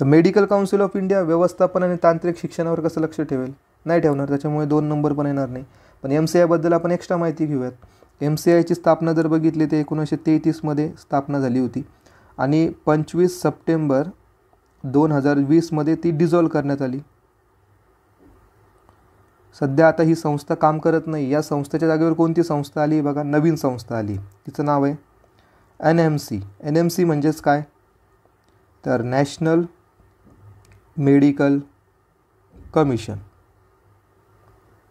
तर मेडिकल काउन्सिल ऑफ इंडिया व्यवस्थापन आणि तांत्रिक शिक्षणावर कसं लक्ष ठेवेल? नाही ठेवणार, त्याच्यामुळे दोन नंबर पण येणार नाही। पण एम सी आयबद्दल आपण एक्स्ट्रा माहिती घेऊयात। एम सी आयची स्थापना जर बघितली तर एकोणीसशे तेहतीसमध्ये स्थापना झाली होती आणि पंचवीस सप्टेंबर दोन हजार वीसमध्ये ती डिझॉल्व करण्यात आली। सध्या आता ही संस्था काम करत नाही। या संस्थेच्या जागेवर कोणती संस्था आली? बघा, नवीन संस्था आली, तिचं नाव आहे N M C. N M C म्हणजेच काय? तर नॅशनल मेडिकल कमिशन।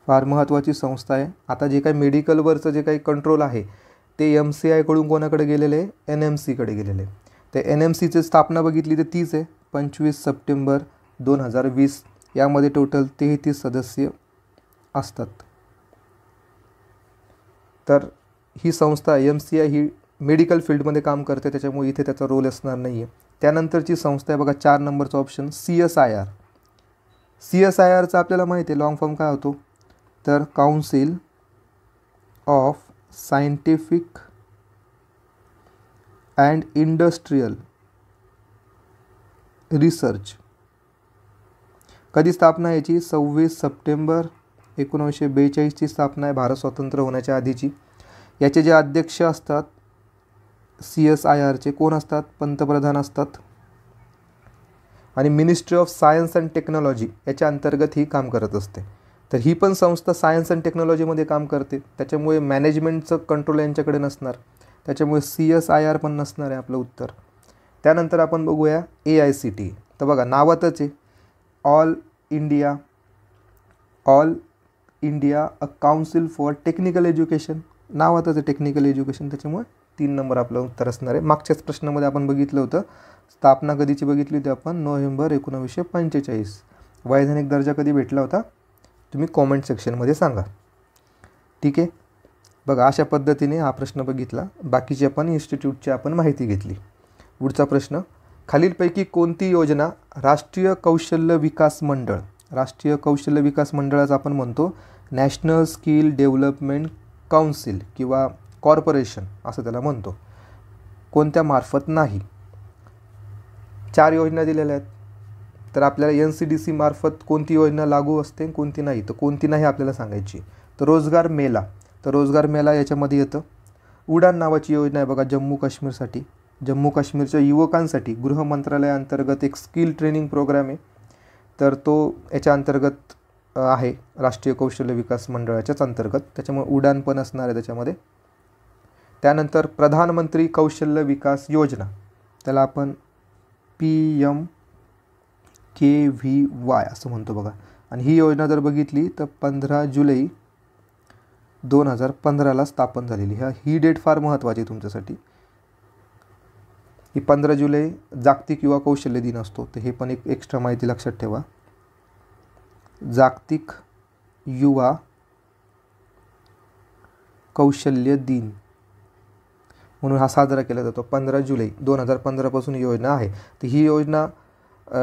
फार महत्त्वाची संस्था आहे। आता जे काही मेडिकलवरचं जे काही कंट्रोल आहे ते एम सी आयकडून कोणाकडे गेलेले, एन एम सीकडे गेलेले. तर एन एम सीची स्थापना बघितली तर तीच आहे, पंचवीस सप्टेंबर दोन हजार वीस यामध्ये टोटल तेहतीस सदस्य असतात. तर ही संस्था एम सी आय ही मेडिकल फील्डमध्ये काम करते, त्याच्यामुळे इथे त्याचा रोल असणार नाही आहे. त्यानंतरची संस्था आहे बघा चार नंबरचा option C S I R. C S I आरचा आपल्याला माहिती आहे लॉंग फॉर्म काय होतो, तर council of scientific and industrial research. कधी स्थापना याची, सव्वीस सप्टेंबर एकोणीसशे बेचाळीसची स्थापना आहे, भारत स्वतंत्र होण्याच्या आधीची. याचे जे अध्यक्ष असतात सी एस आय आरचे कोण असतात, पंतप्रधान असतात. आणि ministry of science and technology याच्या अंतर्गत ही काम करत असते. तर ही पण संस्था सायन्स अँड टेक्नॉलॉजीमध्ये काम करते, त्याच्यामुळे मॅनेजमेंटचं कंट्रोल यांच्याकडे नसणार, त्याच्यामुळे सी एस आय आर पण नसणार आहे आपलं उत्तर. त्यानंतर आपण बघूया ए आय सी टी. तर बघा नावातच आहे all India all India a council for technical education, नावातच आहे टेक्निकल एज्युकेशन, त्याच्यामुळे तीन नंबर आपलं उत्तर असणार आहे. मागच्याच प्रश्नामध्ये आपण बघितलं होतं, स्थापना कधीची बघितली होती आपण, नोव्हेंबर एकोणीसशे पंचेचाळीस. वैधानिक दर्जा कधी भेटला होता तुम्ही कॉमेंट सेक्शनमध्ये सांगा. ठीक आहे बघा, अशा पद्धतीने हा प्रश्न बघितला, बाकीची आपण इन्स्टिट्यूटची आपण माहिती घेतली. पुढचा प्रश्न, खालीलपैकी कोणती योजना राष्ट्रीय कौशल्य विकास मंडळ, राष्ट्रीय कौशल्य विकास मंडळाचा आपण म्हणतो नॅशनल स्किल डेव्हलपमेंट काउन्सिल किंवा कॉर्पोरेशन असं त्याला म्हणतो, कोणत्या मार्फत नाही. चार योजना दिलेल्या आहेत, तर आपल्याला एन सी डी सी मार्फत कोणती योजना लागू असते कोणती नाही, तर कोणती नाही आपल्याला सांगायची. तर रोजगार मेला, तर रोजगार मेला याच्यामध्ये येतं. उडान नावाची योजना आहे बघा जम्मू काश्मीरसाठी, जम्मू काश्मीरच्या युवकांसाठी गृह मंत्रालयाअंतर्गत एक स्किल ट्रेनिंग प्रोग्राम आहे, तर तो याच्या अंतर्गत आहे राष्ट्रीय कौशल्य विकास मंडळाच्याच अंतर्गत, त्याच्यामुळे उडान पण असणार आहे त्याच्यामध्ये. त्यानंतर प्रधानमंत्री कौशल्य विकास योजना, त्याला आपण P M K V Y असं म्हणतो बघा, आणि ही योजना जर बघितली तर पंधरा जुलै दोन हजार पंधराला स्थापन झालेली. ह्या ही डेट फार महत्त्वाची आहे तुमच्यासाठी, ही पंधरा जुलै जागतिक युवा कौशल्य दिन असतो, तर हे पण एक एक्स्ट्रा माहिती लक्षात ठेवा, जागतिक युवा कौशल्य दिन म्हणून हा साजरा केला जातो. पंधरा जुलै दोन हजार पंधरापासून योजना आहे, तर ही योजना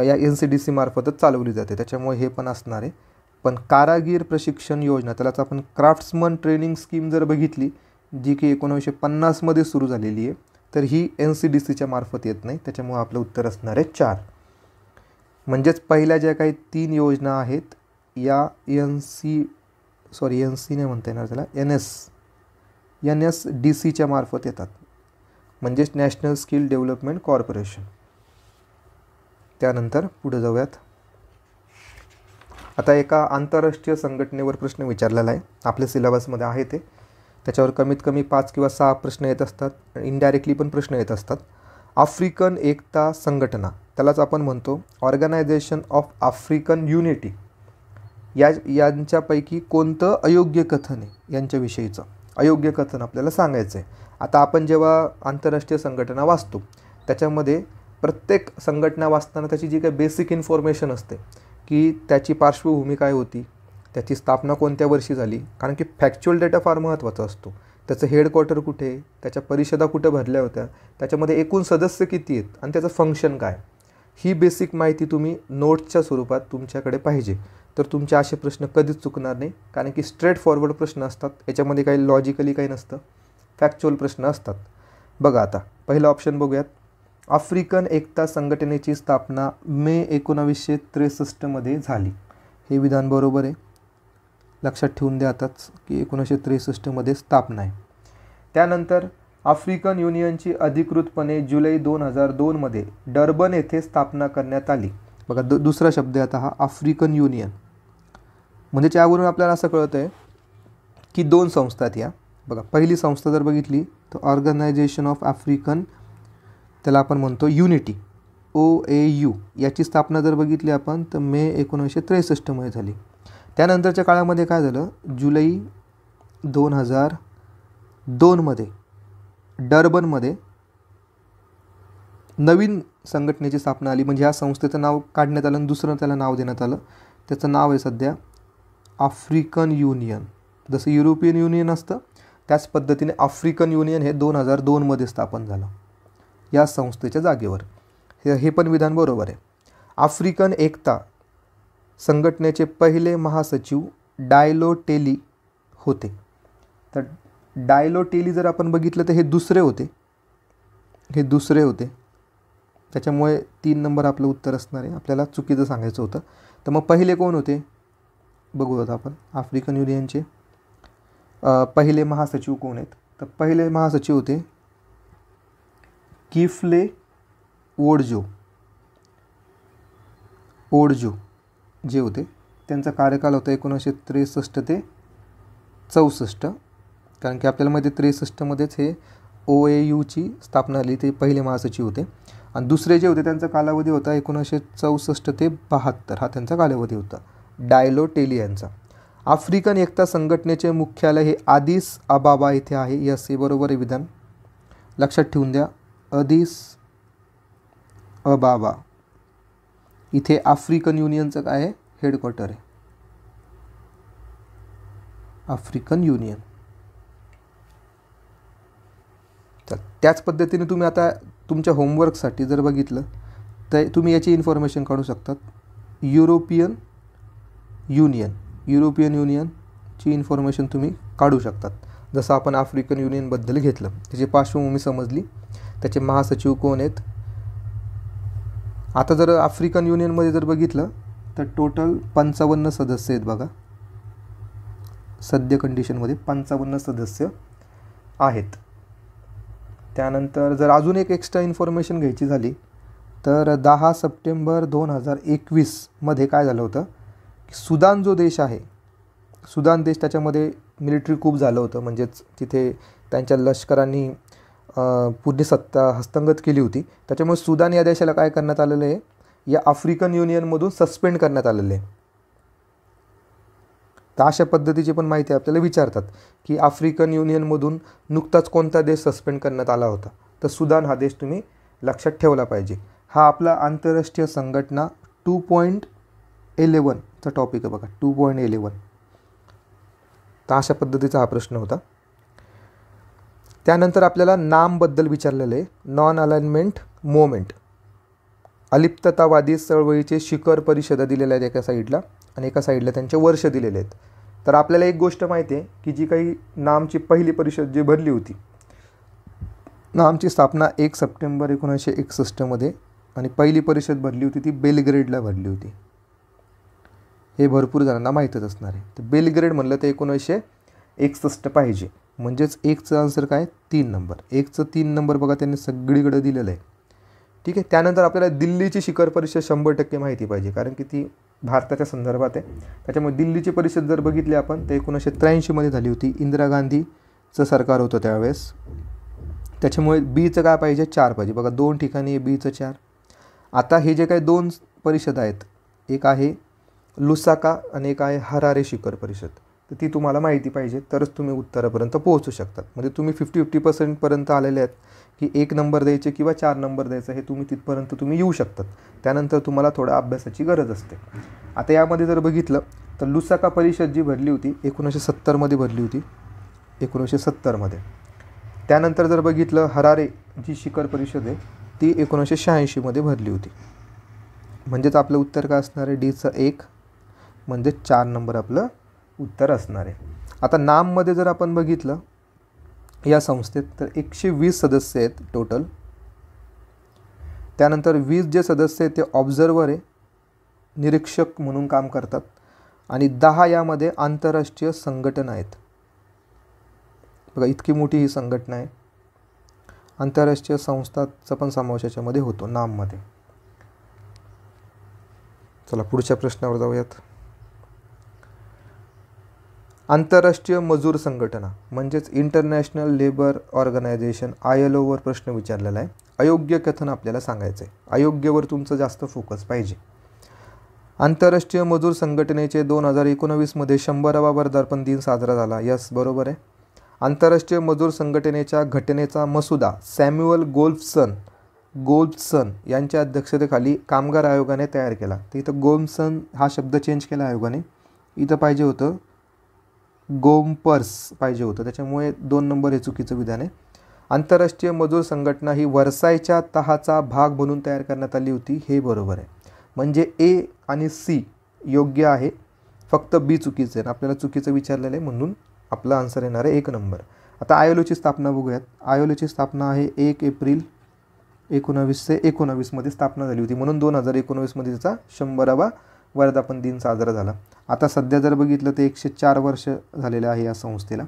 या एन सी डी सी मार्फतच चालवली जाते, त्याच्यामुळे हे पण असणार आहे. पण कारागीर प्रशिक्षण योजना, त्यालाच आपण क्राफ्ट्समन ट्रेनिंग स्कीम जर बघितली, जी की एकोणीसशे पन्नासमध्ये सुरू झालेली आहे, तर ही एन सी डी सीच्या मार्फत येत नाही, त्याच्यामुळे आपलं उत्तर असणार आहे चार. म्हणजेच पहिल्या ज्या काही तीन योजना आहेत या N C sorry N C नाही म्हणता येणार त्याला, N S N S D सीच्या मार्फत येतात, म्हणजेच नॅशनल स्किल डेव्हलपमेंट कॉर्पोरेशन. त्यानंतर पुढे जाऊयात, आता एका आंतरराष्ट्रीय संघटनेवर प्रश्न विचारलेला आहे, आपल्या सिलेबसमध्ये आहे ते, त्याच्यावर कमीत कमी पाच किंवा सहा प्रश्न येत असतात, इनडायरेक्टली पण प्रश्न येत असतात. आफ्रिकन एकता संघटना, त्यालाच आपण म्हणतो ऑर्गनायझेशन ऑफ आफ्रिकन युनिटी, या यांच्यापैकी कोणतं अयोग्य कथन आहे, यांच्याविषयीचं अयोग्य कथन आपल्याला सांगायचं आहे. आता आपण जेव्हा आंतरराष्ट्रीय संघटना वाचतो, त्याच्यामध्ये प्रत्येक संघटना वाचताना त्याची जी काही बेसिक इन्फॉर्मेशन असते की त्याची पार्श्वभूमी काय होती, त्याची स्थापना कोणत्या वर्षी झाली, कारण की फॅक्च्युअल डेटा फार महत्त्वाचा असतो, त्याचं हेडक्वार्टर कुठे, त्याच्या परिषदा कुठं भरल्या होत्या, त्याच्यामध्ये एकूण सदस्य किती आहेत आणि त्याचं फंक्शन काय, ही बेसिक माहिती तुम्ही नोट्सच्या स्वरूपात तुमच्याकडे पाहिजे. तर तुमचे असे प्रश्न कधीच चुकणार नाही, कारण की स्ट्रेट फॉरवर्ड प्रश्न असतात, याच्यामध्ये काही लॉजिकली काही नसतं, फॅक्च्युअल प्रश्न असतात. बघा आता पहिला ऑप्शन बघूयात, आफ्रिकन एकता संघटनेची स्थापना मे एकोणावीसशे त्रेसष्टमध्ये झाली, हे विधान बरोबर आहे, लक्षात ठेवून द्या आताच की एकोणीसशे त्रेसष्टमध्ये स्थापना आहे. त्यानंतर आफ्रिकन युनियनची अधिकृतपणे जुलै दोन हजार दोनमध्ये डर्बन येथे स्थापना करण्यात आली. बघा दु दुसरा शब्द आहे आता हा, आफ्रिकन युनियन, म्हणजे त्यावरून आपल्याला असं कळतं आहे की दोन संस्था आहेत या. बघा पहिली संस्था जर बघितली तर ऑर्गनायझेशन ऑफ आफ्रिकन, त्याला आपण म्हणतो युनिटी ओ ए यू, याची स्थापना जर बघितली आपण तर मे एकोणीसशे त्रेसष्टमध्ये झाली. त्यानंतरच्या काळामध्ये काय झालं, जुलै दोन हजार दोनमध्ये डर्बनमध्ये नवीन संघटनेची स्थापना आली, म्हणजे या संस्थेचं नाव काढण्यात आलं, दुसरं त्याला नाव देण्यात आलं. त्याचं नाव आहे सध्या आफ्रिकन युनियन. जसं युरोपियन युनियन असतं त्याच पद्धतीने आफ्रिकन युनियन हे दोन हजार दोनमध्ये स्थापन झालं या संस्थेच्या जागेवर. हे हे पण विधान बरोबर आहे. आफ्रिकन एकता संघटनेचे पहिले महासचिव डायलो टेली होते. तर डायलो टेली जर आपण बघितलं तर हे दुसरे होते, हे दुसरे होते, त्याच्यामुळे तीन नंबर आपलं उत्तर असणार आहे. आपल्याला चुकीचं सांगायचं होतं. तर मग पहिले कोण होते बघूयात आपण. आफ्रिकन युनियनचे पहिले महासचिव कोण आहेत? तर पहिले महासचिव होते किफले ओडजो. ओडजो जे होते त्यांचा कार्यकाल होता एकोणीसशे त्रेसष्ट ते चौसष्ट, कारण की आपल्याला माहिती त्रेसष्टमध्येच हे ओ ए यूची स्थापना झाली, ते पहिले महासचिव होते. आणि दुसरे जे होते त्यांचा कालावधी होता एकोणीसशे चौसष्ट ते बहात्तर हा त्यांचा कालावधी होता डायलो टेली यांचा. आफ्रिकन एकता संघटनेचे मुख्यालय हे अदिस अबाबा इथे आहे. यस हे बरोबर आहे विधान, लक्षात ठेवून द्या. अदिस अबाबा इथे आफ्रिकन युनियनचं काय आहे हेडक्वार्टर आहे आफ्रिकन युनियन. तर त्याच पद्धतीने तुम्ही आता तुमच्या होमवर्कसाठी जर बघितलं तर तुम्ही याची इन्फॉर्मेशन काढू शकतात. युरोपियन युनियन, युरोपियन युनियनची इन्फॉर्मेशन तुम्ही काढू शकतात. जसं आपण आफ्रिकन युनियनबद्दल घेतलं, त्याची पार्श्वभूमी समजली, त्याचे महासचिव कोण आहेत. आता जर आफ्रिकन युनियनमध्ये जर बघितलं तर टोटल पंचावन्न सदस्य आहेत बघा, सद्य कंडिशनमध्ये पंचावन्न सदस्य आहेत. त्यानंतर जर अजून एक एक्स्ट्रा इन्फॉर्मेशन घ्यायची झाली तर दहा सप्टेंबर दोन हजार एकवीसमध्ये काय झालं होतं की सुदान जो देश आहे, सुदान देश त्याच्यामध्ये मिलिटरी कूप झालं होतं, म्हणजेच तिथे त्यांच्या लष्करांनी पूर्ण सत्ता हस्तंगत केली होती. त्याच्यामुळे सुदान या देशाला काय करण्यात आलेलं आहे, या आफ्रिकन युनियनमधून सस्पेंड करण्यात आलेलं आहे. तर अशा पद्धतीची पण माहिती आपल्याला विचारतात की आफ्रिकन युनियनमधून नुकताच कोणता देश सस्पेंड करण्यात आला होता. तर सुदान हा देश तुम्ही लक्षात ठेवला पाहिजे. हा आपला आंतरराष्ट्रीय संघटना टू पॉईंट एलेवनचा टॉपिक आहे बघा, टू पॉईंट एलेवन. तर अशा पद्धतीचा हा प्रश्न होता. त्यानंतर आपल्याला नामबद्दल विचारलेलं आहे. नॉन अलाइनमेंट मूव्हमेंट, अलिप्ततावादी चळवळीचे शिखर परिषदा दिलेल्या आहेत एका साईडला आणि एका साईडला त्यांचे वर्ष दिलेले आहेत. तर आपल्याला एक गोष्ट माहिती आहे की जी काही नामची पहिली परिषद जी भरली होती, नामची स्थापना एक सप्टेंबर एकोणीसशे एकसष्टमध्ये आणि पहिली परिषद भरली होती ती बेलग्रेडला भरली होती. हे भरपूर जणांना माहीतच असणार आहे. तर बेलग्रेड म्हणलं तर एकोणीसशे एकसष्ट पाहिजे, म्हणजेच एकचं आन्सर काय तीन नंबर. एकचं तीन नंबर बघा त्यांनी सगळीकडे दिलेलं आहे. ठीक आहे. त्यानंतर आपल्याला दिल्लीची शिखर परिषद शंभर टक्के माहिती पाहिजे, कारण की ती भारताच्या संदर्भात आहे. त्याच्यामुळे दिल्लीची परिषद जर बघितली आपण तर एकोणीसशे त्र्याऐंशीमध्ये झाली होती, इंदिरा गांधीचं सरकार होतं त्यावेळेस. त्याच्यामुळे बीचं काय पाहिजे चार पाहिजे बघा, दोन ठिकाणी बीचं चार. आता हे जे काही दोन परिषद आहेत, एक आहे लुसाका आणि एक आहे हरारे शिखर परिषद, तर ती तुम्हाला माहिती पाहिजे तरच तुम्ही उत्तरापर्यंत पोहोचू शकतात. म्हणजे तुम्ही फिफ्टी फिफ्टी पर्सेंटपर्यंत आलेले आहेत की एक नंबर द्यायचे किंवा चार नंबर द्यायचं, हे तुम्ही तिथपर्यंत तुम्ही येऊ शकतात. त्यानंतर तुम्हाला थोडा अभ्यासाची गरज असते. आता यामध्ये जर बघितलं तर लुसाका परिषद जी भरली होती एकोणीसशे सत्तरमध्ये भरली होती, एकोणीसशे सत्तरमध्ये. त्यानंतर जर बघितलं हरारे जी शिखर परिषद आहे ती एकोणीसशे शहाऐंशीमध्ये भरली होती. म्हणजेच आपलं उत्तर काय असणार आहे डीचं एक, म्हणजे चार नंबर आपलं उत्तर असणार आहे. आता नाममध्ये जर आपण बघितलं या संस्थेत तर एकशे वीस सदस्य आहेत टोटल. त्यानंतर वीस जे सदस्य आहेत ते ऑब्झर्वर आहे, निरीक्षक म्हणून काम करतात, आणि दहा यामध्ये आंतरराष्ट्रीय संघटना आहेत बघा. इतकी मोठी ही संघटना आहे. आंतरराष्ट्रीय संस्थांचा पण समावेश याच्यामध्ये होतो नाममध्ये. चला पुढच्या प्रश्नावर जाऊयात. आंतरराष्ट्रीय मजूर संघटना म्हणजेच इंटरनॅशनल लेबर ऑर्गनायझेशन आयएलओवर प्रश्न विचारलेला आहे. अयोग्य कथन आपल्याला सांगायचं आहे, अयोग्यवर तुमचं जास्त फोकस पाहिजे. आंतरराष्ट्रीय मजूर संघटनेचे दोन हजार एकोणवीसमध्ये शंभरावा वर्धापन दिन साजरा झाला. यस बरोबर आहे. आंतरराष्ट्रीय मजूर संघटनेच्या घटनेचा मसुदा सॅम्युअल गोल्फसन गोल्फसन यांच्या अध्यक्षतेखाली कामगार आयोगाने तयार केला. तर इथं गोल्फसन हा शब्द चेंज केला आयोगाने, इथं पाहिजे होतं गोम्पर्स पाहिजे होतं, त्याच्यामुळे दोन नंबर हे चुकीचं विधान आहे. आंतरराष्ट्रीय मजूर संघटना ही वर्सायच्या तहाचा भाग म्हणून तयार करण्यात आली होती, हे बरोबर आहे. म्हणजे ए आणि सी योग्य आहे, फक्त बी चुकीचं आहे, आपल्याला चुकीचं विचारलेलं आहे म्हणून आपला आन्सर येणार आहे एक नंबर. आता आयोलोची स्थापना बघूयात. आयोलोची स्थापना आहे एक एप्रिल एकोणावीसशे एकोणावीसमध्ये स्थापना झाली होती, म्हणून दोन हजार एकोणावीसमध्ये तिचा शंभरावा वर्धापन दिन साजरा झाला. आता सध्या जर बघितलं तर एकशे चार वर्ष झालेलं आहे या संस्थेला.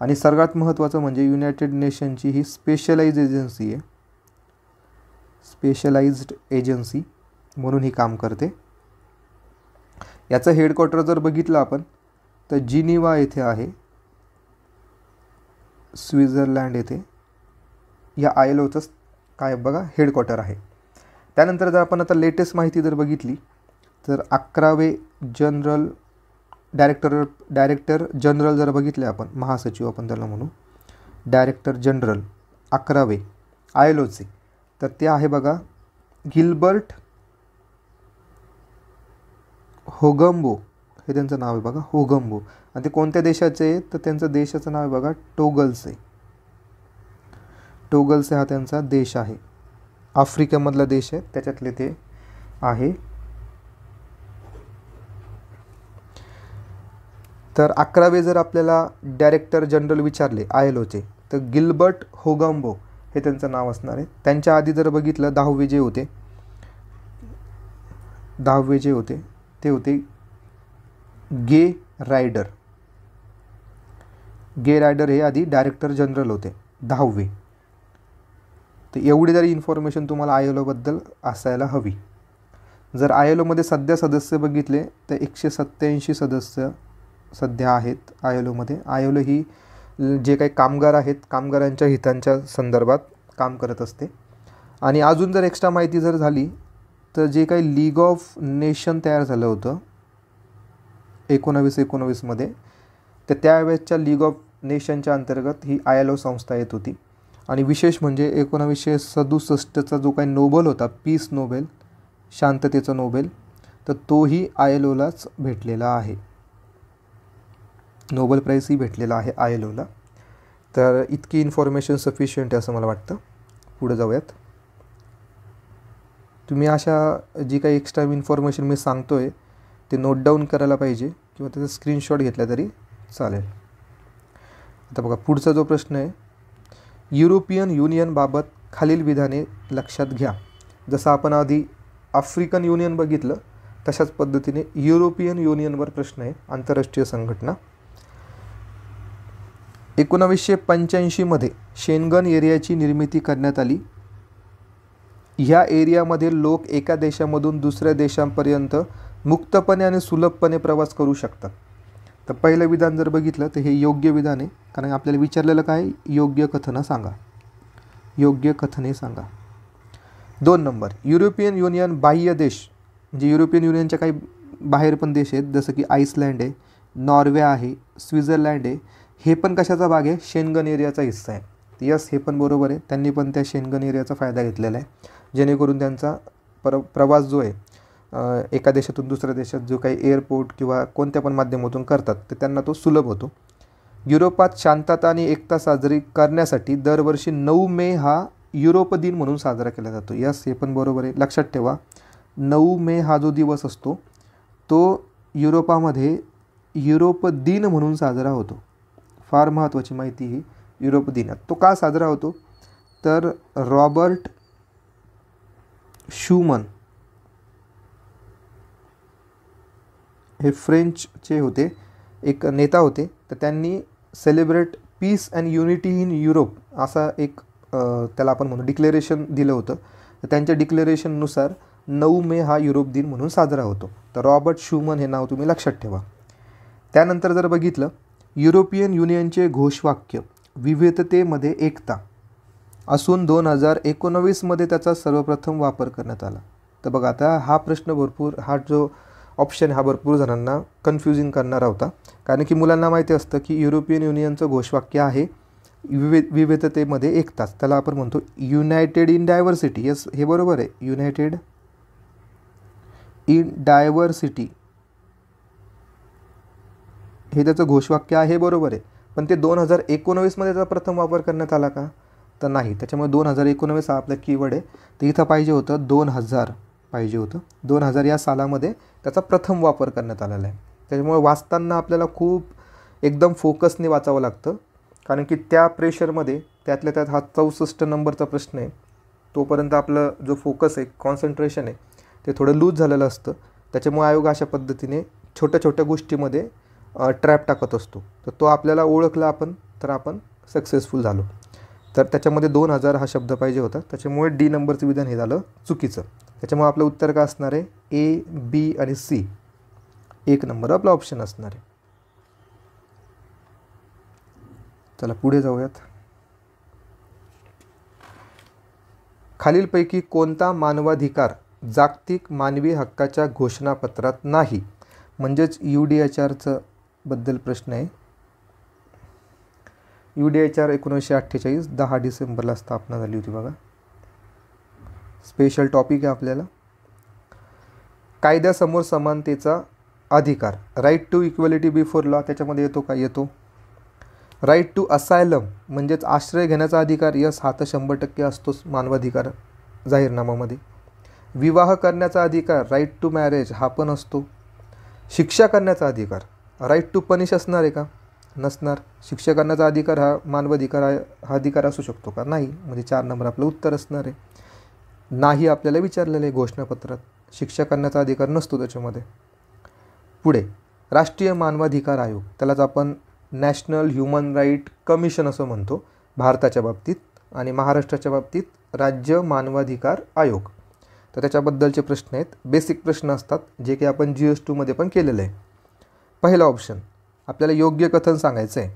आणि सर्वात महत्त्वाचं म्हणजे युनायटेड नेशनची ही स्पेशलाइज एजन्सी आहे, स्पेशलाइज्ड एजन्सी म्हणून ही काम करते. याचं हेडक्वार्टर जर बघितलं आपण तर जिनिवा येथे आहे, स्वित्झर्लंड येथे या आय एल ओचं काय बघा हेडक्वार्टर आहे. त्यानंतर जर आपण आता लेटेस्ट माहिती जर बघितली तर अकरावे जनरल डायरेक्टर डायरेक्टर जनरल जर बघितले आपण, महासचिव आपण त्याला म्हणू, डायरेक्टर जनरल अकरावे आय एल ओचे, तर ते आहे बघा गिल्बर्ट होगंबो, हे त्यांचं नाव आहे बघा होगंबो. आणि ते कोणत्या देशाचे आहे तर त्यांचं देशाचं नाव आहे बघा टोगल्स आहे, टोगल्स हा त्यांचा देश आहे, आफ्रिकेमधला देश आहे, त्याच्यातले ते आहे. तर अकरावे जर आपल्याला डायरेक्टर जनरल विचारले आय एल ओचे तर गिल्बर्ट होगंबो हे त्यांचं नाव असणार आहे. त्यांच्या आधी जर बघितलं दहावे जे होते दहावे जे होते ते होते गे रायडर. गे रायडर हे आधी डायरेक्टर जनरल होते दहावे. तर एवढी जरी इन्फॉर्मेशन तुम्हाला आय एल ओबद्दल असायला हवी. जर आय एल ओमध्ये सध्या सदस्य बघितले तर एकशे सत्त्याऐंशी सदस्य सध्या आहेत I L ओमध्ये. I L O ही जे काही कामगार आहेत कामगारांच्या हितांच्या संदर्भात काम करत असते. आणि अजून जर एक्स्ट्रा माहिती जर झाली तर जे काही लीग ऑफ नेशन तयार झालं होतं एकोणावीस एकोणावीसमध्ये तर त्यावेळेसच्या लीग ऑफ नेशनच्या अंतर्गत ही आय एल ओ संस्था येत होती. आणि विशेष म्हणजे एकोणावीसशे सदुसष्टचा जो काही नोबेल होता, पीस नोबेल, शांततेचा नोबेल, तर तोही आय एल ओलाच भेटलेला आहे, नोबेल प्राईजही भेटलेला आहे आय एल ओला. तर इतकी इन्फॉर्मेशन सफिशियंट आहे असं मला वाटतं. पुढे जाऊयात. तुम्ही अशा जी काही एक्स्ट्रा इन्फॉर्मेशन मी सांगतो आहे ते नोट डाऊन करायला पाहिजे किंवा त्याचा स्क्रीनशॉट घेतला तरी चालेल. आता बघा पुढचा जो प्रश्न आहे, युरोपियन युनियनबाबत खालील विधाने लक्षात घ्या. जसं आपण आधी आफ्रिकन युनियन बघितलं तशाच पद्धतीने युरोपियन युनियनवर प्रश्न आहे, आंतरराष्ट्रीय संघटना. एकोणावीसशे पंच्याऐंशीमध्ये शेनगन एरियाची निर्मिती करण्यात आली. ह्या एरियामध्ये लोक एका देशामधून दुसऱ्या देशांपर्यंत मुक्तपणे आणि सुलभपणे प्रवास करू शकतात. तर पहिलं विधान जर बघितलं तर हे योग्य विधान आहे, कारण आपल्याला विचारलेलं काय, योग्य कथनं सांगा, योग्य कथने सांगा. दोन नंबर, युरोपियन युनियन बाह्य देश म्हणजे युरोपियन युनियनच्या काही बाहेर पण देश आहेत जसं की आईसलँड आहे, नॉर्वे आहे, स्वित्झर्लंड आहे, हे पण कशाचा भाग आहे, शेनगन एरियाचा हिस्सा आहे. यस, हे पण बरोबर आहे, त्यांनी पण त्या शेनगन एरियाचा फायदा घेतलेला आहे जेणेकरून त्यांचा प्र प्रवास जो आहे एका देशातून दुसऱ्या देशात जो काही एअरपोर्ट किंवा कोणत्या पण माध्यमातून करतात तर त्यांना तो सुलभ होतो. युरोपात शांतता आणि एकता साजरी करण्यासाठी दरवर्षी नऊ मे हा युरोप दिन म्हणून साजरा केला जातो. यस, हे पण बरोबर आहे. लक्षात ठेवा, नऊ मे हा जो दिवस असतो तो युरोपामध्ये युरोप दिन म्हणून साजरा होतो. फार महत्त्वाची माहिती ही, युरोप दिन तो का साजरा होतो तर रॉबर्ट श्यूमन हे फ्रेंचचे होते, एक नेता होते, तर त्यांनी celebrate peace and unity in Europe असा एक त्याला आपण म्हणू डिक्लेरेशन दिलं होतं. तर त्यांच्या डिक्लेरेशननुसार नऊ मे हा युरोप दिन म्हणून साजरा होतो. तर रॉबर्ट श्यूमन हे नाव तुम्ही लक्षात ठेवा. त्यानंतर जर बघितलं युरोपियन युनियनचे घोषवाक्य विविधतेमध्ये एकता असून दोन हजार एकोणावीसमध्ये त्याचा सर्वप्रथम वापर करण्यात आला. तर बघा आता हा प्रश्न भरपूर, हा जो ऑप्शन हा भरपूर जणांना कन्फ्युजिंग करणारा होता, कारण की मुलांना माहिती असतं की युरोपियन युनियनचं घोषवाक्य आहे विवे विविधतेमध्ये एकताच, त्याला आपण म्हणतो युनायटेड इन डायव्हर्सिटी. यस, हे बरोबर आहे, युनायटेड इन डायव्हर्सिटी हे त्याचं घोषवाक्य आहे, बरोबर आहे. पण ते दोन हजार एकोणवीसमध्ये त्याचा प्रथम वापर करण्यात आला का, तर नाही. त्याच्यामुळे दोन हजार एकोणवीस हा आपला कीवर्ड आहे. तर इथं पाहिजे होतं दोन हजार, पाहिजे होतं दोन हजार या सालामध्ये त्याचा प्रथम वापर करण्यात आलेला आहे. त्याच्यामुळे वाचताना आपल्याला खूप एकदम फोकसने वाचावं लागतं, कारण की त्या प्रेशरमध्ये त्यातल्या त्यात हा चौसष्ट नंबरचा प्रश्न आहे, तोपर्यंत आपलं जो फोकस आहे, कॉन्सन्ट्रेशन आहे, ते थोडं लूज झालेलं असतं. त्याच्यामुळे आयोग अशा पद्धतीने छोट्या छोट्या गोष्टीमध्ये ट्रॅप टाकत असतो. तर तो आपल्याला ओळखला आपण तर आपण सक्सेसफुल झालो. तर त्याच्यामध्ये दोन हजार हा शब्द पाहिजे होता, त्याच्यामुळे डी नंबरचं विधान हे झालं चुकीचं. त्याच्यामुळे आपलं उत्तर काय असणार आहे, ए, बी आणि सी एक नंबर आपला ऑप्शन असणार आहे. चला पुढे जाऊयात. खालीलपैकी कोणता मानवाधिकार जागतिक मानवी हक्काच्या घोषणापत्रात नाही, म्हणजेच यू डी एच आरचं बद्दल प्रश्न आहे. यू डी एच आर एकोणीसशे अठ्ठेचाळीस दहा डिसेंबरला स्थापना झाली होती. बघा, स्पेशल टॉपिक आहे आपल्याला. कायद्यासमोर समानतेचा अधिकार, right to equality before law त्याच्यामध्ये येतो का, येतो. राईट टू असायलम म्हणजेच आश्रय घेण्याचा अधिकार, यस हा तर शंभर टक्के असतोच मानवाधिकार जाहीरनामामध्ये. विवाह करण्याचा अधिकार, राईट टू मॅरेज हा पण असतो. शिक्षा करण्याचा अधिकार, राईट टू पनिश असणार आहे का, नसणार. शिक्षा करण्याचा अधिकार हा मानवाधिकार हा अधिकार असू शकतो का, नाही, म्हणजे चार नंबर आपलं उत्तर असणार आहे. नाही आपल्याला विचारलेलं आहे घोषणापत्रात, शिक्षा करण्याचा अधिकार नसतो त्याच्यामध्ये. पुढे राष्ट्रीय मानवाधिकार आयोग, त्यालाच आपण नॅशनल ह्युमन राईट कमिशन असं म्हणतो भारताच्या बाबतीत, आणि महाराष्ट्राच्या बाबतीत राज्य मानवाधिकार आयोग. तर त्याच्याबद्दलचे प्रश्न आहेत, बेसिक प्रश्न असतात जे की आपण जी एस टूमध्ये पण केलेलं आहे. पहिला ऑप्शन आपल्याला योग्य कथन सांगायचं आहे.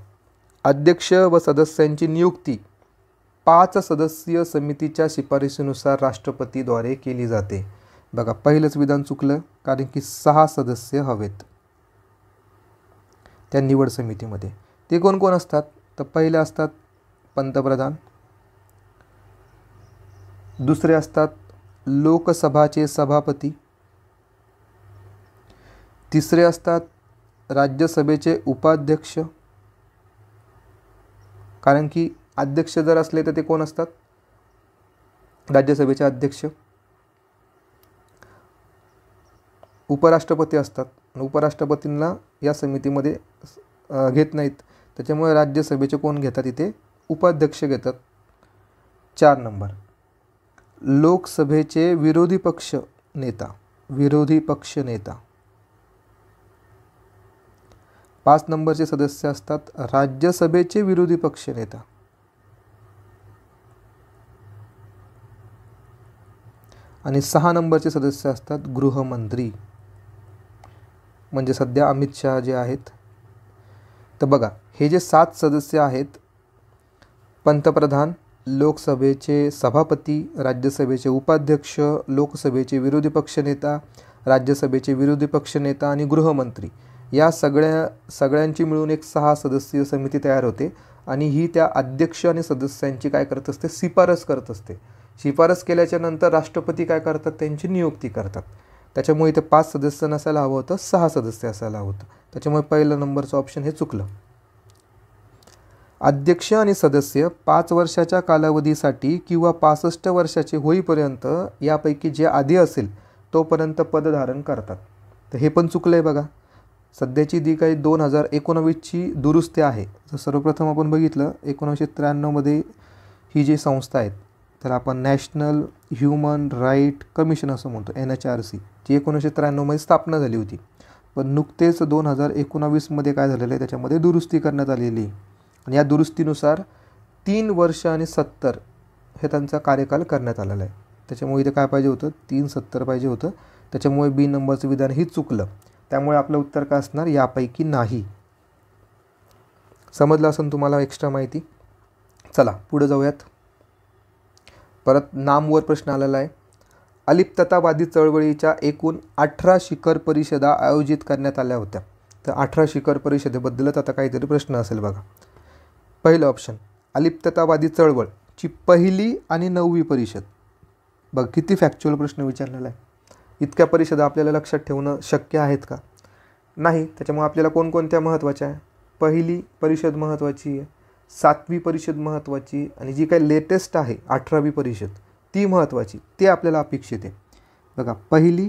अध्यक्ष व सदस्यांची नियुक्ती पाच सदस्यीय समितीच्या शिफारशीनुसार राष्ट्रपतीद्वारे केली जाते. बघा, पहिलंच विधान चुकलं, कारण की सहा सदस्य हवेत त्या निवड समितीमध्ये. ते कोण कोण असतात, तर पहिले असतात पंतप्रधान, दुसरे असतात लोकसभाचे सभापती, तिसरे असतात राज्यसभेचे उपाध्यक्ष, कारण की अध्यक्ष जर असले तर ते कोण असतात, राज्यसभेचे अध्यक्ष. उपराष्ट्रपती असतात, उपराष्ट्रपतींना या समितीमध्ये घेत नाहीत, त्याच्यामुळे राज्यसभेचे कोण घेतात, इथे उपाध्यक्ष घेतात, चार नंबर. लोकसभेचे विरोधी पक्ष नेता, विरोधी पक्ष नेता. पाच नंबरचे सदस्य असतात राज्यसभेचे विरोधी पक्ष नेता. आणि सहा नंबरचे सदस्य असतात गृहमंत्री, म्हणजे सध्या अमित शाह जे आहेत. तर बघा, हे जे सात सदस्य आहेत, पंतप्रधान, लोकसभेचे सभापती, राज्यसभेचे उपाध्यक्ष, लोकसभेचे विरोधी पक्षनेता, राज्यसभेचे विरोधी पक्षनेता आणि गृहमंत्री, या सगळ्या सगळ्यांची मिळून एक सहा सदस्यीय समिती तयार होते. आणि ही त्या अध्यक्ष आणि सदस्यांची काय करत असते, शिफारस करत असते. शिफारस केल्याच्या नंतर राष्ट्रपती काय करतात, त्यांची नियुक्ती करतात. त्याच्यामुळे इथे पाच सदस्य नसायला हवं होतं, सहा सदस्य असायला हवं होतं. त्याच्यामुळे पहिलं नंबरचं ऑप्शन हे चुकलं. अध्यक्ष आणि सदस्य पाच वर्षाच्या कालावधीसाठी किंवा पासष्ट वर्षाचे होईपर्यंत, यापैकी जे आधी असेल तोपर्यंत पदधारण करतात. तर हे पण चुकलं आहे. बघा, सध्याची जी काही दोन हजार एकोणवीसची दुरुस्ती आहे, तर सर्वप्रथम आपण बघितलं एकोणीसशे त्र्याण्णवमध्ये ही जी संस्था आहेत, तर आपण नॅशनल ह्युमन राईट कमिशन असं म्हणतो, एन एच आर सी, जी एकोणीसशे त्र्याण्णवमध्ये स्थापना झाली होती. पण नुकतेच दोन हजार एकोणावीसमध्ये काय झालेलं आहे, त्याच्यामध्ये दुरुस्ती करण्यात आलेली आहे. आणि या दुरुस्तीनुसार तीन वर्ष आणि सत्तर हे त्यांचा कार्यकाल करण्यात आलेला आहे. त्याच्यामुळे इथे काय पाहिजे होतं, तीन सत्तर पाहिजे होतं. त्याच्यामुळे बी नंबरचं विधान ही चुकलं. त्यामुळे आपलं उत्तर काय असणार, यापैकी नाही. समजलं असेल तुम्हाला एक्स्ट्रा माहिती. चला पुढे जाऊयात. परत नामवर प्रश्न आलेला आहे. अलिप्ततावादी चळवळीच्या एकूण अठरा शिखर परिषदा आयोजित करण्यात आल्या होत्या। तर अठरा शिखर परिषदेबद्दलच आता काहीतरी प्रश्न असेल बघा। पहिलं ऑप्शन अलिप्ततावादी चळवळ ची पहिली आणि नववी परिषद। बघ किती फॅक्च्युअल प्रश्न विचारलेला आहे। इतक्या परिषदा आपल्याला लक्षात ठेवणं शक्य आहेत का? नाही। त्याच्यामुळे आपल्याला कोणकोणत्या महत्त्वाच्या आहे? पहिली परिषद महत्त्वाची आहे, सातवी परिषद महत्त्वाची, आणि जी काही लेटेस्ट आहे अठरावी परिषद ती महत्त्वाची, ते आपल्याला अपेक्षित आहे बघा। पहिली,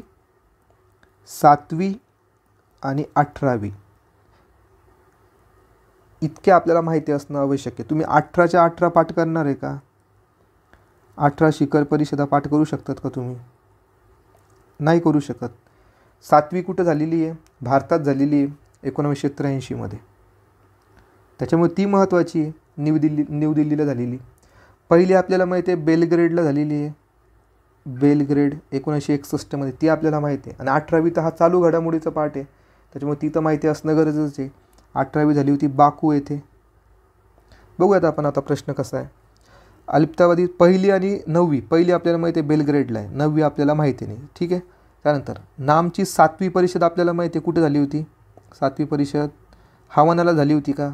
सातवी आणि अठरावी इतके आपल्याला माहिती असणं आवश्यक आहे। तुम्ही अठराच्या अठरा पाठ करणार आहे का? अठरा शिखर परिषदा पाठ करू शकतात का तुम्ही? नाही करू शकत। सातवी कुठं झालेली आहे? भारतात झालेली आहे एकोणीसशे त्र्याऐंशीमध्ये, त्याच्यामुळे ती महत्त्वाची आहे। न्यू दिल्ली न्यू दिल्लीला झालेली पहिली आपल्याला माहिती आहे, बेलग्रेडला झालेली आहे, बेलग्रेड एकोणीसशे एकसष्टमध्ये, ती आपल्याला माहिती आहे। आणि अठरावी तर हा चालू घडामोडीचा पाठ आहे, त्याच्यामुळे ती तर माहिती असणं गरजेचं आहे। अठरावी झाली होती बाकू येथे। बघूयात आपण आता प्रश्न कसा आहे। अलिप्ततावादी पहिली आणि नववी, पहिली आपल्याला माहिती आहे बेलग्रेडला आहे, नववी आपल्याला माहिती नाही, ठीक आहे। त्यानंतर नामची सातवी परिषद आपल्याला माहिती आहे कुठे झाली होती? सातवी परिषद हवानाला झाली होती का?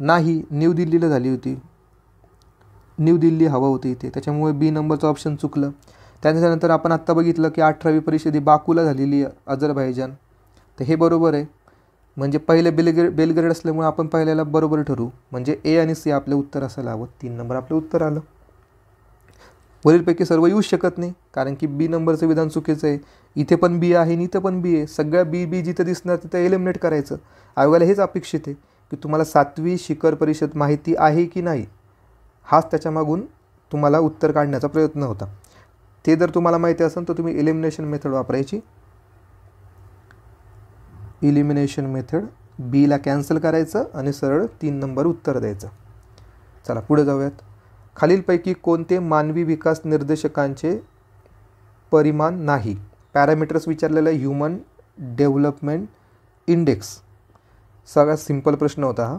नाही, न्यू दिल्लीला झाली होती, न्यू दिल्ली हवा होती इथे, त्याच्यामुळे बी नंबरचं ऑप्शन चुकलं। त्याच्यानंतर आपण आत्ता बघितलं की अठरावी परिषद ही बाकूला झालेली आहे, अझरबैजान, तर हे बरोबर आहे। म्हणजे पहिले बेलग्रेड बेलग्रेड असल्यामुळे आपण पहिल्याला बरोबर ठरू, म्हणजे ए आणि सी आपलं उत्तर असायला हवं। तीन नंबर आपलं उत्तर आलं। वरीलपैकी सर्व येऊ शकत नाही, कारण की बी नंबरचं विधान चुकीचं आहे। इथे पण बी आहे आणि इथं पण बी आहे, सगळ्या बी बी जिथं दिसणार तिथं एलिमिनेट करायचं। आयोगाला हेच अपेक्षित आहे की तुम्हाला सातवी शिखर परिषद माहिती आहे की नाही, हाच त्याच्यामागून तुम्हाला उत्तर काढण्याचा प्रयत्न होता। ते जर तुम्हाला माहिती असेल तर तुम्ही एलिमिनेशन मेथड वापरायची, इलिमिनेशन मेथड, बीला कॅन्सल करायचं आणि सरळ तीन नंबर उत्तर द्यायचं। चला पुढे जाऊयात। खालीलपैकी कोणते मानवी विकास निर्देशकांचे परिमाण नाही? पॅरामीटर्स विचारलेलं आहे, ह्युमन डेव्हलपमेंट इंडेक्स, सगळ्यात सिंपल प्रश्न होता हा।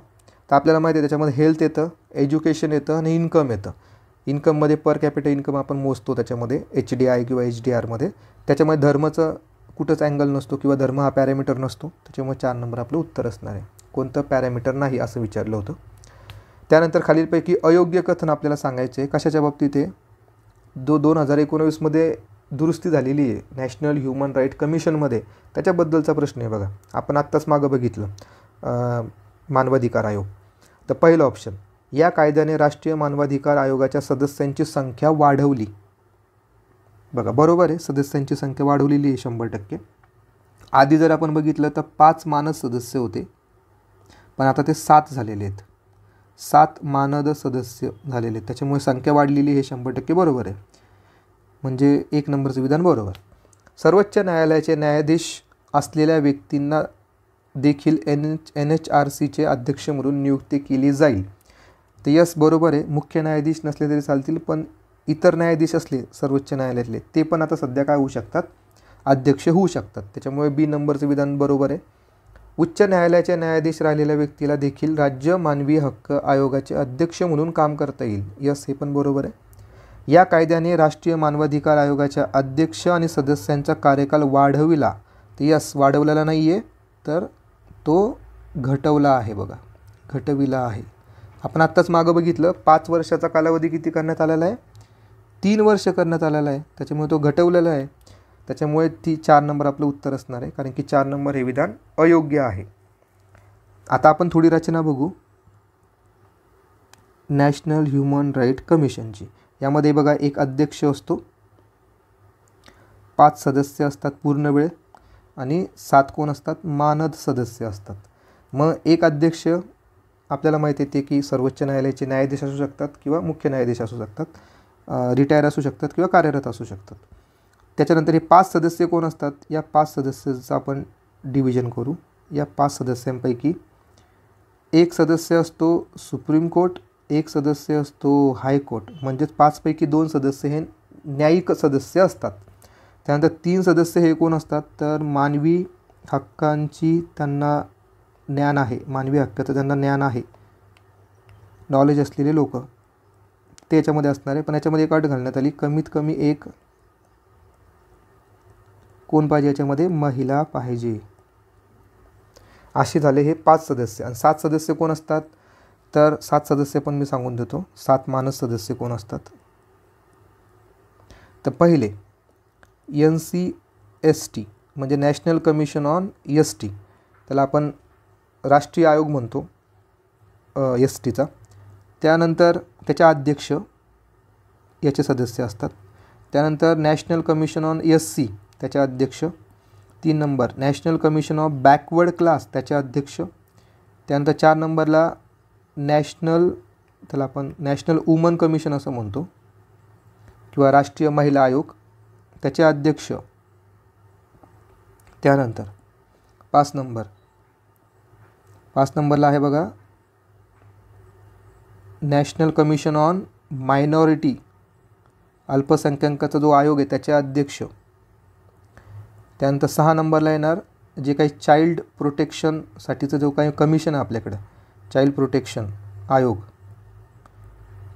तर आपल्याला माहिती आहे त्याच्यामध्ये हेल्थ येतं, एज्युकेशन येतं आणि इन्कम येतं। इन्कममध्ये पर कॅपिटल इन्कम आपण मोजतो, त्याच्यामध्ये एच डी आय किंवा एच डी आरमध्ये, त्याच्यामध्ये धर्माचं कुठंच अँगल नसतो किंवा धर्म हा पॅरामीटर नसतो, त्याच्यामुळे चार नंबर आपलं उत्तर असणार आहे। कोणतं पॅरामीटर नाही असं विचारलं होतं। त्यानंतर खालीलपैकी अयोग्य कथन आपल्याला सांगायचं आहे कशाच्या बाबतीत आहे? जो दोन हजार एकोणवीसमध्ये दुरुस्ती झालेली आहे नॅशनल ह्युमन राईट कमिशनमध्ये, त्याच्याबद्दलचा प्रश्न आहे बघा। आपण आत्ताच मागं बघितलं मानवाधिकार आयोग, तर पहिलं ऑप्शन या कायद्याने राष्ट्रीय मानवाधिकार आयोगाच्या सदस्यांची संख्या वाढवली बघा, बरोबर आहे, सदस्यांची संख्या वाढवलेली आहे शंभर टक्के। आधी जर आपण बघितलं तर पाच मानद सदस्य होते, पण आता ते सात झालेले आहेत, सात मानद सदस्य झालेले आहेत, त्याच्यामुळे संख्या वाढलेली हे शंभर टक्के बरोबर आहे, म्हणजे एक नंबरचं विधान बरोबर। सर्वोच्च न्यायालयाचे न्यायाधीश असलेल्या व्यक्तींना देखील N H N H R सीचे अध्यक्ष म्हणून नियुक्ती केली जाईल, तर यस बरोबर आहे। मुख्य न्यायाधीश नसले तरी चालतील, पण इतर न्यायाधीश असले सर्वोच्च न्यायालयातले ते पण आता सध्या काय होऊ शकतात? अध्यक्ष होऊ शकतात, त्याच्यामुळे बी नंबरचं विधान बरोबर आहे। उच्च न्यायालयाच्या न्यायाधीश राहिलेल्या व्यक्तीला देखील राज्य मानवी हक्क आयोगाचे अध्यक्ष म्हणून काम करता येईल, यस हे पण बरोबर आहे। या कायद्याने राष्ट्रीय मानवाधिकार आयोगाच्या अध्यक्ष आणि सदस्यांचा कार्यकाल वाढविला, तर यस वाढवलेला नाही आहे तर तो घटवला आहे बघा, घटविला आहे। आपण आत्ताच मागं बघितलं पाच वर्षाचा कालावधी किती करण्यात आलेला आहे? तीन वर्ष करण्यात आलेला आहे, त्याच्यामुळे तो घटवलेला आहे, त्याच्यामुळे ती चार नंबर आपलं उत्तर असणार आहे, कारण की चार नंबर हे विधान अयोग्य आहे। आता आपण थोडी रचना बघू नॅशनल ह्युमन राईट कमिशनची। यामध्ये बघा एक अध्यक्ष असतो, पाच सदस्य असतात पूर्ण वेळ, आणि सात कोण असतात? मानद सदस्य असतात। मग एक अध्यक्ष आपल्याला माहिती येते की सर्वोच्च न्यायालयाचे न्यायाधीश असू शकतात किंवा मुख्य न्यायाधीश असू शकतात, रिटायर असू शकतात किंवा कार्यरत असू शकतात। त्याच्यानंतर हे पाच सदस्य कोण असतात? या पाच सदस्यांचं आपण डिव्हिजन करू। या पाच सदस्यांपैकी एक सदस्य असतो सुप्रीम कोर्ट, एक सदस्य असतो हायकोर्ट, म्हणजेच पाचपैकी दोन सदस्य हे न्यायिक सदस्य असतात। त्यानंतर तीन सदस्य हे कोण असतात? तर मानवी हक्कांची त्यांना ज्ञान आहे, मानवी हक्काचं त्यांना ज्ञान आहे, नॉलेज असलेले लोक ते याच्यामध्ये असणार आहे। पण याच्यामध्ये एक अट घालण्यात आली, कमीत कमी एक कोण पाहिजे याच्यामध्ये महिला पाहिजे। असे झाले हे पाच सदस्य आणि सात सदस्य कोण असतात तर सात सदस्य पण मी सांगून देतो सात मानस सदस्य कोण असतात। तर पहिले एन सी एस टी म्हणजे national commission on S T त्याला आपण राष्ट्रीय आयोग म्हणतो एस टीचा। त्यानंतर त्याच्या अध्यक्ष याचे सदस्य असतात। त्यानंतर national commission on S C त्याचे अध्यक्ष। तीन नंबर national commission of backward class त्याचे अध्यक्ष। त्यानंतर चार नंबरला नॅशनल त्याला आपण नॅशनल वुमन कमिशन असं म्हणतो किंवा राष्ट्रीय महिला आयोग त्याचे अध्यक्ष। त्यानंतर पाच नंबर पाच नंबरला आहे बघा नॅशनल कमिशन ऑन मायनॉरिटी अल्पसंख्याकांचा जो आयोग आहे त्याचे अध्यक्ष। त्यानंतर सहा नंबरला येणार जे काही चाइल्ड प्रोटेक्शनसाठीचं जो काही कमिशन आहे आपल्याकडे चाइल्ड प्रोटेक्शन आयोग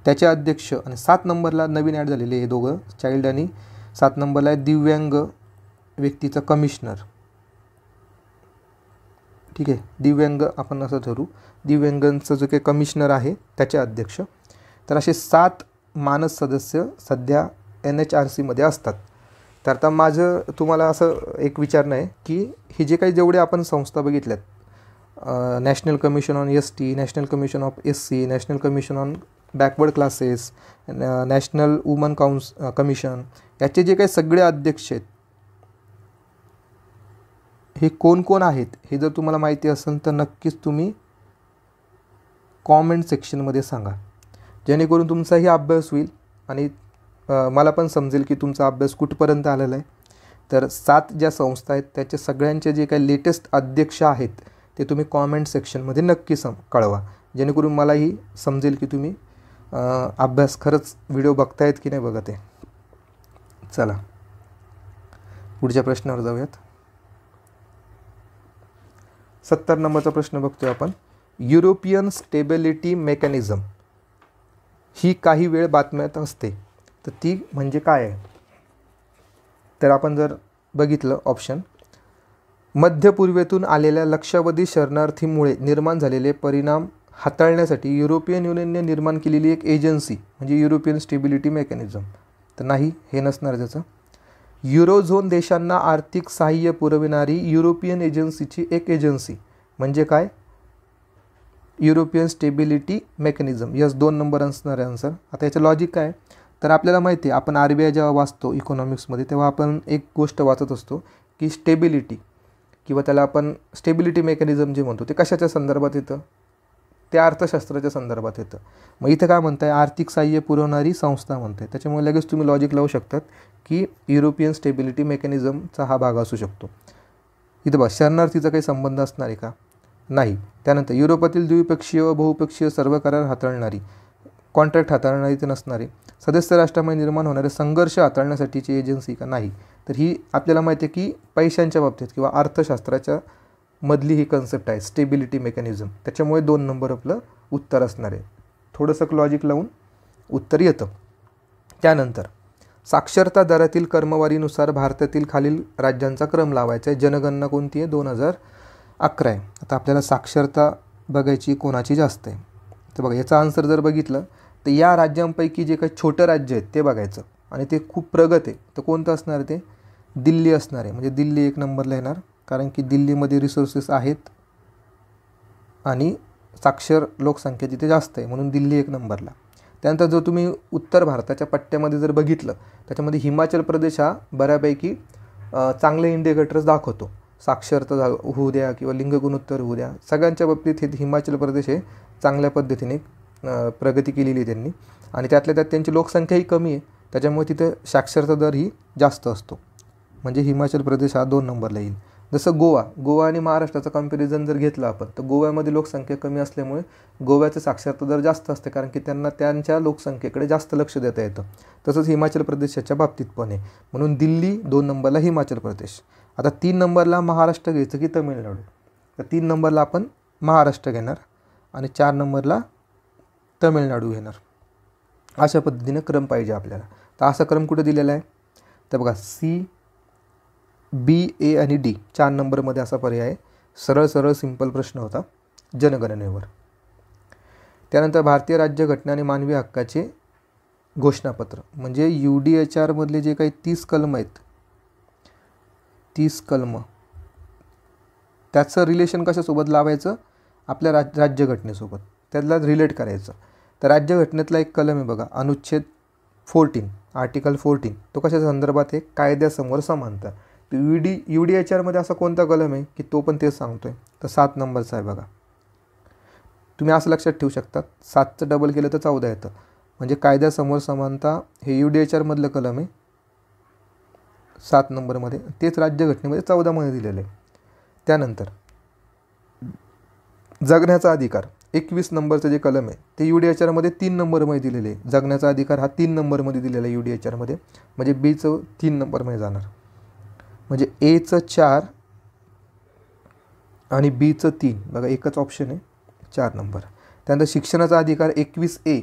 त्याचे अध्यक्ष। आणि सात नंबरला नवीन ॲड झालेले हे दोघं चाइल्ड आणि सात नंबरला आहे दिव्यांग व्यक्तीचा कमिशनर। ठीक आहे दिव्यांग आपण असं ठरू दिव्यांगांचं जो काही कमिशनर आहे त्याचे अध्यक्ष। तर असे सात मानस सदस्य सध्या एन एच आर सीमध्ये असतात। तर आता माझं तुम्हाला असं एक विचारणं आहे की हे जे काही जेवढे आपण संस्था बघितल्यात national commission on S T national commission of S C national commission on backward classes national women council commission याचे जे काही सगळे अध्यक्ष आहेत हे कोण कोण आहेत हे जर तुम्हाला माहिती असेल तर नक्कीच तुम्ही कॉमेंट सेक्शनमध्ये सांगा जेणेकरून तुमचाही अभ्यास होईल आणि मला पण समजेल की तुमचा अभ्यास कुठपर्यंत आलेला आहे। तर सात ज्या संस्था आहेत त्याचे सगळ्यांचे जे काही लेटेस्ट अध्यक्ष आहेत ते तुम्ही कॉमेंट सेक्शनमध्ये नक्की सम कळवा जेणेकरून मलाही समजेल की तुम्ही अभ्यास खरंच व्हिडिओ बघतायत की नाही बघत आहे। चला पुढच्या प्रश्नावर जाऊयात। सत्तर नंबरचा प्रश्न बघतोय आपण युरोपियन स्टेबिलिटी मेकॅनिझम ही काही वेळ बातम्यात असते तर ती म्हणजे काय आहे। तर आपण जर बघितलं ऑप्शन मध्य पूर्वेतून आलेल्या लक्षावधी शरणार्थीमुळे निर्माण झालेले परिणाम हाताळण्यासाठी युरोपियन युनियनने निर्माण केलेली एक एजन्सी म्हणजे युरोपियन स्टेबिलिटी मेकॅनिझम तर नाही हे नसणार त्याचं। युरोझोन देशांना आर्थिक सहाय्य पुरविणारी युरोपियन एजन्सीची एक एजन्सी म्हणजे काय युरोपियन स्टेबिलिटी मेकॅनिझम यस दोन नंबर असणार आहे आन्सर। आता याचं लॉजिक काय तर आपल्याला माहिती आहे आपण आर बी आय जेव्हा वाचतो इकॉनॉमिक्समध्ये तेव्हा आपण एक गोष्ट वाचत असतो की स्टेबिलिटी किंवा त्याला आपण स्टेबिलिटी मेकॅनिझम जे म्हणतो ते कशाच्या संदर्भात येतं ते अर्थशास्त्राच्या संदर्भात येतं। मग इथं काय म्हणताय आर्थिक सहाय्य पुरवणारी संस्था म्हणताय त्याच्यामुळे लगेच तुम्ही लॉजिक लावू शकतात की युरोपियन स्टेबिलिटी मेकॅनिझमचा हा भाग असू शकतो। इथं बघ शरणार्थीचा काही संबंध असणार आहे का नाही। त्यानंतर युरोपातील द्विपक्षीय व बहुपक्षीय सर्व करार हाताळणारी कॉन्ट्रॅक्ट हाताळणारी ते नसणारे सदस्य राष्ट्रामध्ये निर्माण होणारे संघर्ष हाताळण्यासाठीची एजन्सी का नाही तर ही आपल्याला माहिती आहे की पैशांच्या बाबतीत किंवा अर्थशास्त्राच्या मधली ही कन्सेप्ट आहे स्टेबिलिटी मेकॅनिझम त्याच्यामुळे दोन नंबर आपलं उत्तर असणार आहे। थोडंसं लॉजिक लावून उत्तर येतं। त्यानंतर साक्षरता दरातील क्रमवारीनुसार भारतातील खालील राज्यांचा क्रम लावायचा आहे जनगणना कोणती आहे दोन हजार अकरा आहे। आता आपल्याला साक्षरता बघायची कोणाची जास्त आहे तर बघा याचा आन्सर जर बघितलं तर या राज्यांपैकी जे काही छोटं राज्य आहेत ते बघायचं आणि ते खूप प्रगत आहे तर कोणतं असणार आहे ते दिल्ली असणार आहे म्हणजे दिल्ली एक नंबरला येणार कारण की दिल्लीमध्ये रिसोर्सेस आहेत आणि साक्षर लोकसंख्या तिथे जास्त आहे म्हणून दिल्ली एक नंबरला। त्यानंतर जो तुम्ही उत्तर भारताच्या पट्ट्यामध्ये जर बघितलं त्याच्यामध्ये हिमाचल प्रदेश हा बऱ्यापैकी चांगले इंडिकेटर्स दाखवतो साक्षरता झा होऊ द्या किंवा लिंगगुणोत्तर होऊ द्या सगळ्यांच्या बाबतीत हे हिमाचल प्रदेश हे चांगल्या पद्धतीने प्रगती केलेली आहे त्यांनी आणि त्यातल्या त्यात त्यांची लोकसंख्याही कमी आहे त्याच्यामुळे तिथे साक्षरता दर ही जास्त असतो म्हणजे हिमाचल प्रदेश हा दोन नंबरला येईल। जसं गोवा गोवा आणि महाराष्ट्राचं कम्पॅरिझन जर घेतलं आपण तर गोव्यामध्ये लोकसंख्या कमी असल्यामुळे गोव्याचं साक्षरता दर जास्त असते कारण की त्यांना त्यांच्या लोकसंख्येकडे जास्त लक्ष देता येतं तसंच हिमाचल प्रदेशाच्या बाबतीत पण आहे म्हणून दिल्ली दोन नंबरला हिमाचल प्रदेश। आता तीन नंबरला महाराष्ट्र घ्यायचं की तमिळनाडू तर तीन नंबरला आपण महाराष्ट्र घेणार आणि चार नंबरला तमिळनाडू घेणार अशा पद्धतीने क्रम पाहिजे आपल्याला। तर असा क्रम कुठे दिलेला आहे तर बघा सी बी ए आणि डी चार नंबरमध्ये असा पर्याय सरळ सरळ सिंपल प्रश्न होता जनगणनेवर। त्यानंतर भारतीय राज्यघटना आणि मानवी हक्काचे घोषणापत्र म्हणजे यू डी एच आरमधले जे काही तीस कलम आहेत तीस कलम त्याचं रिलेशन कशासोबत लावायचं आपल्या राज राज्यघटनेसोबत त्याला रिलेट करायचं। तर राज्यघटनेतला एक कलम आहे बघा अनुच्छेद फोर्टीन आर्टिकल फोर्टीन तो कशा संदर्भात आहे कायद्यासमोर समानता। तर U D U D H आरमध्ये असा कोणता कलम आहे की तो पण तेच सांगतो आहे तर सात नंबरचा आहे बघा। तुम्ही असं लक्षात ठेवू शकता सातचं डबल केलं तर चौदा येतं म्हणजे कायद्यासमोर समानता हे यू डी एच आरमधलं कलम आहे सात नंबरमध्ये तेच राज्यघटनेमध्ये चौदामध्ये दिलेलं आहे। त्यानंतर जगण्याचा अधिकार एकवीस नंबरचं जे कलम आहे ते यू डी एच आरमध्ये तीन नंबरमध्ये दिलेले आहे। जगण्याचा अधिकार हा तीन नंबरमध्ये दिलेला आहे यू डी एच आरमध्ये म्हणजे बीचं तीन नंबरमध्ये जाणार म्हणजे एचं चार आणि बीचं तीन बघा एकच ऑप्शन आहे चार नंबर। त्यानंतर शिक्षणाचा अधिकार एकवीस ए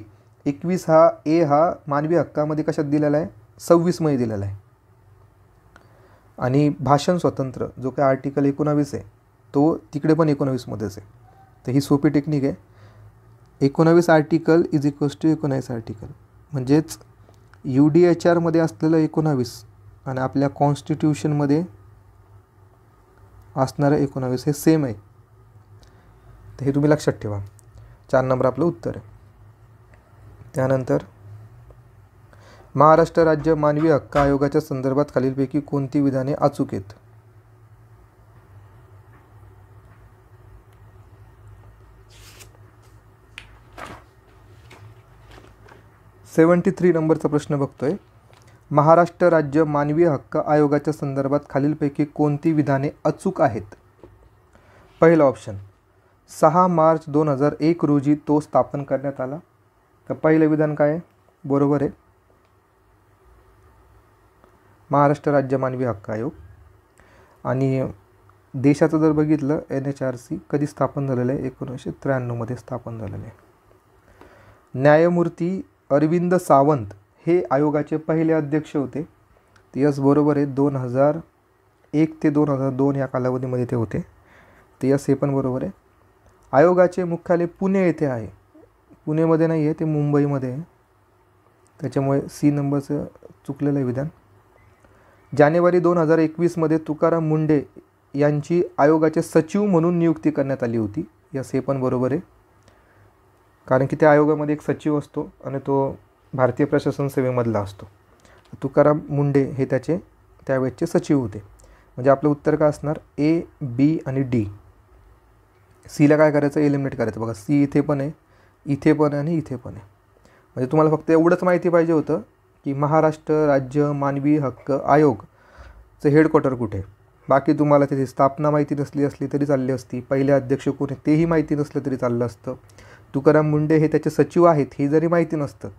एकवीस हा ए हा मानवी हक्कामध्ये कशात दिलेला आहे सव्वीसमध्ये दिलेला आहे। आणि भाषण स्वतंत्र जो काय आर्टिकल एकोणावीस आहे तो तिकडे पण एकोणावीसमध्येच आहे। तर ही सोपी टेक्निक आहे एकोणावीस आर्टिकल इज इक्वल्स टू एकोणावीस आर्टिकल म्हणजेच यू डी एच आरमध्ये असलेलं एकोणावीस आणि आपल्या कॉन्स्टिट्यूशनमध्ये असणारं एकोणावीस हे सेम आहे। तर हे तुम्ही लक्षात ठेवा चार नंबर आपलं उत्तर आहे। त्यानंतर महाराष्ट्र राज्य मानवी हक्क आयोगाच्या संदर्भात खालीलपैकी कोणती विधाने अचूक आहेत सेवन्टी थ्री नंबरचा प्रश्न बघतोय। महाराष्ट्र राज्य मानवी हक्क आयोगाच्या संदर्भात खालीलपैकी कोणती विधाने अचूक आहेत। पहिला ऑप्शन सहा मार्च दोन हजार एक रोजी तो स्थापन करण्यात आला तर पहिलं विधान काय आहे बरोबर आहे महाराष्ट्र राज्य मानवी हक्क आयोग। आणि देशाचं जर बघितलं एन एच आर सी कधी स्थापन झालेलं आहे एकोणीसशे त्र्याण्णवमध्ये स्थापन झालेलं आहे। न्यायमूर्ती अरविंद सावंत हे आयोगाचे पहिले अध्यक्ष होते ते यस बरोबर आहे दोन हजार एक ते दोन हजार दोन या कालावधीमध्ये ते होते ते यस हे पण बरोबर आहे। आयोगाचे मुख्यालय पुणे येथे आहे पुणेमध्ये नाही आहे ते मुंबईमध्ये आहे त्याच्यामुळे सी नंबरचं चुकलेलं विधान। जानेवारी दोन हजार एकवीसमध्ये तुकाराम मुंडे यांची आयोगाचे सचिव म्हणून नियुक्ती करण्यात आली होती यस हे पण बरोबर आहे कारण की त्या आयोगामध्ये एक सचिव असतो आणि तो भारतीय प्रशासन सेवेमधला असतो तुकाराम मुंडे हे त्याचे त्यावेळेचे सचिव होते म्हणजे आपलं उत्तर काय असणार ए बी आणि डी। सीला काय करायचं एलिमिनेट करायचं बघा सी इथे पण आहे इथे पण आहे आणि इथे पण आहे म्हणजे तुम्हाला फक्त एवढंच माहिती पाहिजे होतं की महाराष्ट्र राज्य मानवी हक्क आयोगचं हेडक्वार्टर कुठे बाकी तुम्हाला त्याची स्थापना माहिती नसली असली तरी चालली असती पहिले अध्यक्ष कोण आहे तेही माहिती नसलं तरी चाललं असतं तुकाराम मुंडे हे त्याचे सचिव आहेत हे जरी माहिती नसतं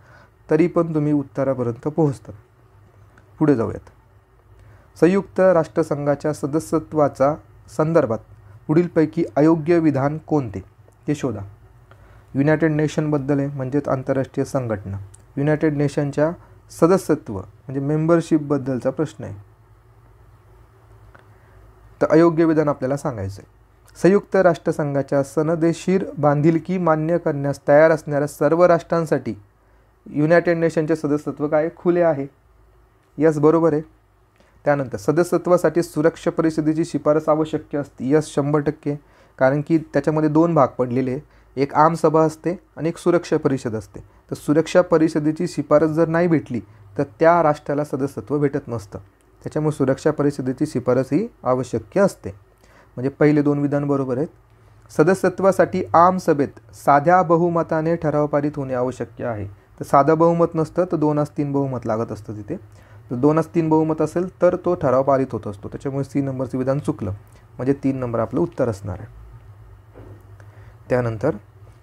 तरी पण तुम्ही उत्तरापर्यंत पोहोचता। पुढे जाऊयात संयुक्त राष्ट्रसंघाच्या सदस्यत्वाचा संदर्भात पुढीलपैकी अयोग्य विधान कोणते ते शोधा। युनायटेड नेशनबद्दल आहे म्हणजेच आंतरराष्ट्रीय संघटना युनायटेड नेशनच्या सदस्यत्व म्हणजे मेंबरशिपबद्दलचा प्रश्न आहे तर अयोग्य विधान आपल्याला सांगायचं आहे। संयुक्त राष्ट्रसंघाच्या सनदेशीर बांधिलकी मान्य करण्यास तयार असणाऱ्या सर्व राष्ट्रांसाठी युनायटेड नेशनचे सदस्यत्व काय खुले आहे यस बरोबर आहे। त्यानंतर सदस्यत्वासाठी सुरक्षा परिषदेची शिफारस आवश्यक असते यस शंभर टक्के कारण की त्याच्यामध्ये दोन भाग पडलेले एक आमसभा असते आणि एक सुरक्षा परिषद असते तर सुरक्षा परिषदेची शिफारस जर नाही भेटली तर त्या राष्ट्राला सदस्यत्व भेटत नसतं त्याच्यामुळे सुरक्षा परिषदेची शिफारस ही आवश्यक असते म्हणजे पहिले दोन विधान बरोबर आहेत। सदस्यत्वासाठी आमसभेत साध्या बहुमताने ठराव पारित होणे आवश्यक आहे तर साधा बहुमत नसतं तर दोनास तीन बहुमत लागत असतं तिथे तर दोनास तीन बहुमत असेल तर तो ठराव पारित होत असतो त्याच्यामुळे सी नंबरचं विधान चुकलं म्हणजे तीन नंबर आपलं उत्तर असणार आहे। त्यानंतर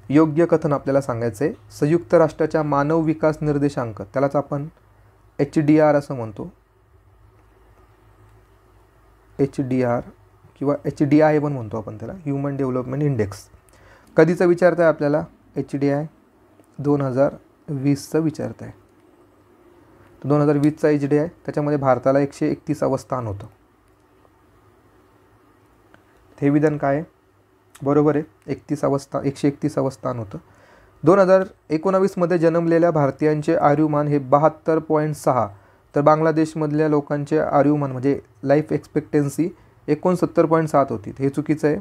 योग्य कथन आपल्याला सांगायचं आहे संयुक्त राष्ट्राच्या मानव विकास निर्देशांक त्यालाच आपण एच डी आर असं म्हणतो एच डी आर किंवा एच डी आय पण म्हणतो आपण त्याला ह्युमन डेव्हलपमेंट इंडेक्स कधीचं विचारत आहे आपल्याला एच डी आय दोन हजार वीसचं विचारत आहे दोन हजार वीसचा एच डी आय त्याच्यामध्ये भारताला एकशे एकतीसावं स्थान होतं हे विधान काय बरोबर आहे, एकतीसावं स्थान, एकशे एकतीसावं स्थान होतं. दोन हजार एकोणावीसमध्ये जन्मलेल्या भारतीयांचे आयुर्मान हे बहात्तर पॉईंट सहा तर बांगलादेशमधल्या लोकांचे आयुर्मान म्हणजे लाईफ एक्सपेक्टन्सी एकोणसत्तर पॉईंट सात होती. हे चुकीचं आहे.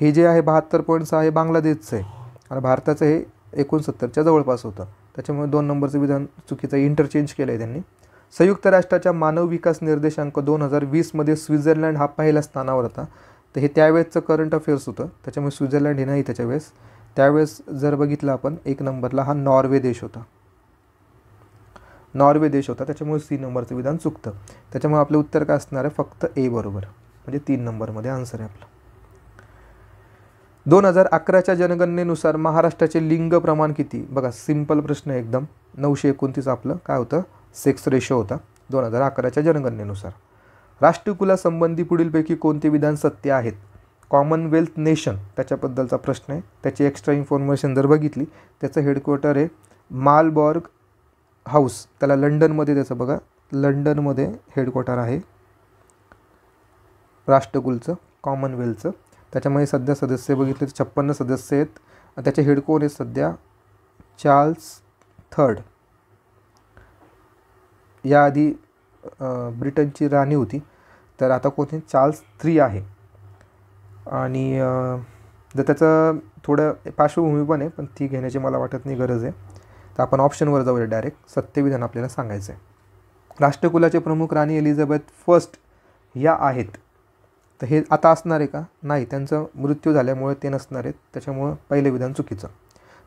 हे जे आहे बहात्तर पॉईंट सहा हे बांगलादेशचं आहे आणि भारताचं हे एकोणसत्तरच्या जवळपास होतं, त्याच्यामुळे दोन नंबरचं विधान चुकीचं आहे. इंटरचेंज केलं आहे त्यांनी. संयुक्त राष्ट्राच्या मानव विकास निर्देशांक दोन हजार वीसमध्ये स्वित्झर्लंड हा पहिल्या स्थानावर होता. तर हे त्यावेळेसचं करंट अफेअर्स होतं, त्याच्यामुळे स्वित्झर्लंड हे नाही त्याच्यावेळेस. त्यावेळेस जर बघितलं आपण एक नंबरला हा नॉर्वे देश होता, नॉर्वे देश होता, त्याच्यामुळे सी नंबरचं विधान चुकतं. त्याच्यामुळे आपलं उत्तर काय असणार आहे, फक्त ए बरोबर, म्हणजे तीन नंबरमध्ये आन्सर आहे आपलं. दोन हजार अकराच्या जनगणनेनुसार महाराष्ट्राचे लिंग प्रमाण किती? बघा सिंपल प्रश्न एकदम, नऊशे एकोणतीस आपलं काय होतं सेक्स रेशो होता दोन हजार अकराच्या जनगणनेनुसार. राष्ट्रकुलासंबंधी पुढीलपैकी कोणते विधान सत्य आहेत? कॉमनवेल्थ नेशन त्याच्याबद्दलचा प्रश्न आहे, त्याची एक्स्ट्रा इन्फॉर्मेशन जर बघितली त्याचं हेडक्वार्टर आहे मालबॉर्ग हाऊस, त्याला लंडनमध्ये त्याचं बघा लंडनमध्ये हेडक्वार्टर आहे राष्ट्रकुलचं कॉमनवेल्थचं. त्याच्यामध्ये सध्या सदस्य बघितले तर छप्पन्न सदस्य आहेत. त्याचे हेडकोर आहेत सध्या चार्ल्स थर्ड, याआधी ब्रिटनची राणी होती तर आता कोणी चार्ल्स थ्री आहे. आणि जर त्याचं थोडं पार्श्वभूमी पण आहे पण ती घेण्याची मला वाटत नाही गरज आहे. तर आपण ऑप्शनवर जाऊया डायरेक्ट, सत्यविधान आपल्याला सांगायचं आहे. राष्ट्रकुलाचे प्रमुख राणी एलिझाबेथ फर्स्ट या आहेत. तर हे आता असणार आहे का? नाही, त्यांचा मृत्यू झाल्यामुळे ते नसणार आहेत, त्याच्यामुळं पहिलं विधान चुकीचं.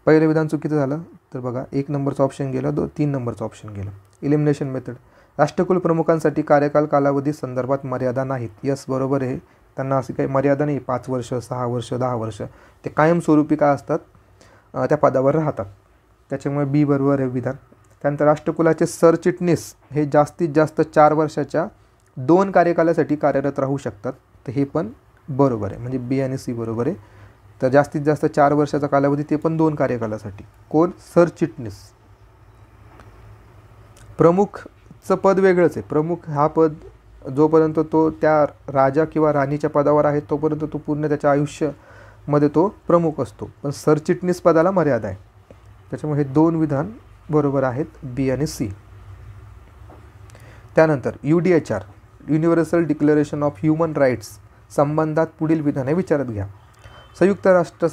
पहिलं विधान चुकीचं झालं तर बघा एक नंबरचं ऑप्शन गेलं, दो तीन नंबरचं ऑप्शन गेलं. Elimination method. राष्ट्रकुल प्रमुखांसाठी कार्यकाल कालावधी संदर्भात मर्यादा नाहीत. यस बरोबर आहे, त्यांना अशी काही मर्यादा नाही, पाच वर्ष सहा वर्ष दहा वर्ष ते कायमस्वरूपी काय असतात त्या पदावर राहतात, त्याच्यामुळे बी बरोबर आहे विधान. त्यानंतर राष्ट्रकुलाचे सरचिटणीस हे जास्तीत जास्त चार वर्षाच्या दोन कार्यकालासाठी कार्यरत राहू शकतात. तर हे पण बरोबर आहे, म्हणजे बी आणि सी बरोबर आहे. तर जास्तीत जास्त चार वर्षाचा कालावधी ते पण दोन कार्यकालासाठी. कोण? सरचिटणीस. प्रमुखचं पद वेगळंच आहे. प्रमुख हा पद जोपर्यंत तो त्या राजा किंवा राणीच्या पदावर आहे तोपर्यंत तो पूर्ण त्याच्या आयुष्यामध्ये तो प्रमुख असतो, पण सरचिटणीस पदाला मर्यादा आहे, त्याच्यामुळे हे दोन विधान बरोबर आहेत बी आणि सी. त्यानंतर U D H R universal declaration of human rights संबंधात पुढील विधाने विचारात घ्या. संयुक्त राष्ट्र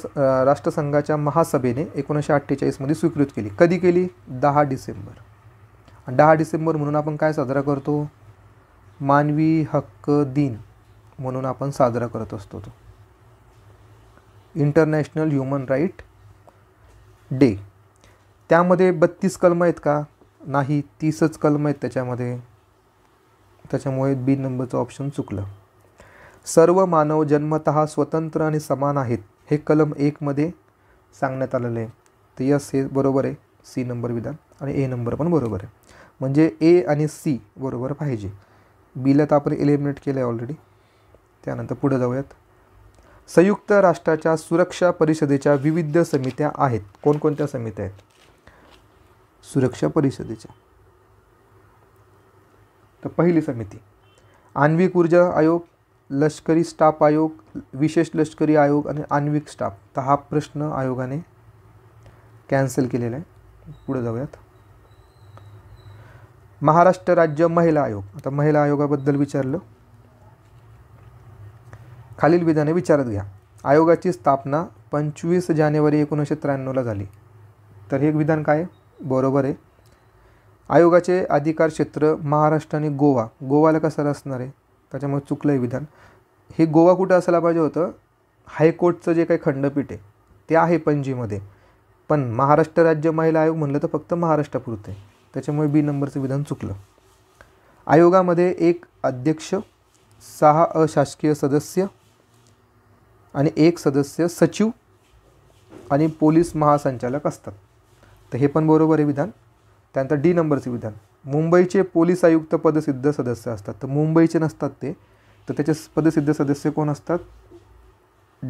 राष्ट्रसंघाच्या महासभेने एकोणीसशे अठ्ठेचाळीसमध्ये स्वीकृत केली. कधी केली? दहा डिसेंबर. दहा डिसेंबर म्हणून आपण काय साजरा करतो? मानवी हक्क दिन म्हणून आपण साजरा करत असतो तो, इंटरनॅशनल ह्युमन राईट डे. त्यामध्ये बत्तीस कलम आहेत का? नाही, तीसच कलम आहेत त्याच्यामध्ये, त्याच्यामुळे बी नंबरचं ऑप्शन चुकलं. सर्व मानव जन्मतः स्वतंत्र आणि समान आहेत हे कलम एकमध्ये सांगण्यात आलेलं आहे. तर यस हे बरोबर आहे, सी नंबर विधान. आणि ए नंबर पण बरोबर आहे, म्हणजे ए आणि सी बरोबर पाहिजे. बीला तर आपण एलिमिनेट केलं आहे ऑलरेडी. त्यानंतर पुढे जाऊयात. संयुक्त राष्ट्राच्या सुरक्षा परिषदेच्या विविध समित्या आहेत. कोणकोणत्या समित्या आहेत सुरक्षा परिषदेच्या? तर पहिली समिती आण्विक ऊर्जा आयोग, लष्करी स्टाफ आयोग, विशेष लष्करी आयोग आणि आण्विक स्टाफ. तर हा प्रश्न आयोगाने कॅन्सल केलेला आहे. पुढे जाऊयात. महाराष्ट्र राज्य महिला आयोग. आता महिला आयोगाबद्दल विचारलं, खालील विधाने विचारात घ्या. आयोगाची स्थापना पंचवीस जानेवारी एकोणीसशे त्र्याण्णवला झाली. तर हे विधान काय बरोबर आहे. आयोगाचे अधिकार क्षेत्र महाराष्ट्र आणि गोवा, गोवाला कसं असणार आहे, त्याच्यामुळे चुकलं आहे विधान. हे गोवा कुठं असायला पाहिजे होतं? हायकोर्टचं जे काही खंडपीठ आहे ते आहे पणजीमध्ये, पण महाराष्ट्र राज्य महिला आयोग म्हणलं तर फक्त महाराष्ट्रापुरतं आहे, त्याच्यामुळे बी नंबरचं विधान चुकलं. आयोगामध्ये एक अध्यक्ष, सहा अशासकीय सदस्य आणि एक सदस्य सचिव आणि पोलीस महासंचालक असतात. तर हे पण बरोबर आहे विधान. त्यानंतर डी नंबरचं विधान, मुंबईचे पोलीस आयुक्त पदसिद्ध सदस्य असतात. तर मुंबईचे नसतात ते, तर त्याचे पदसिद्ध सदस्य कोण असतात?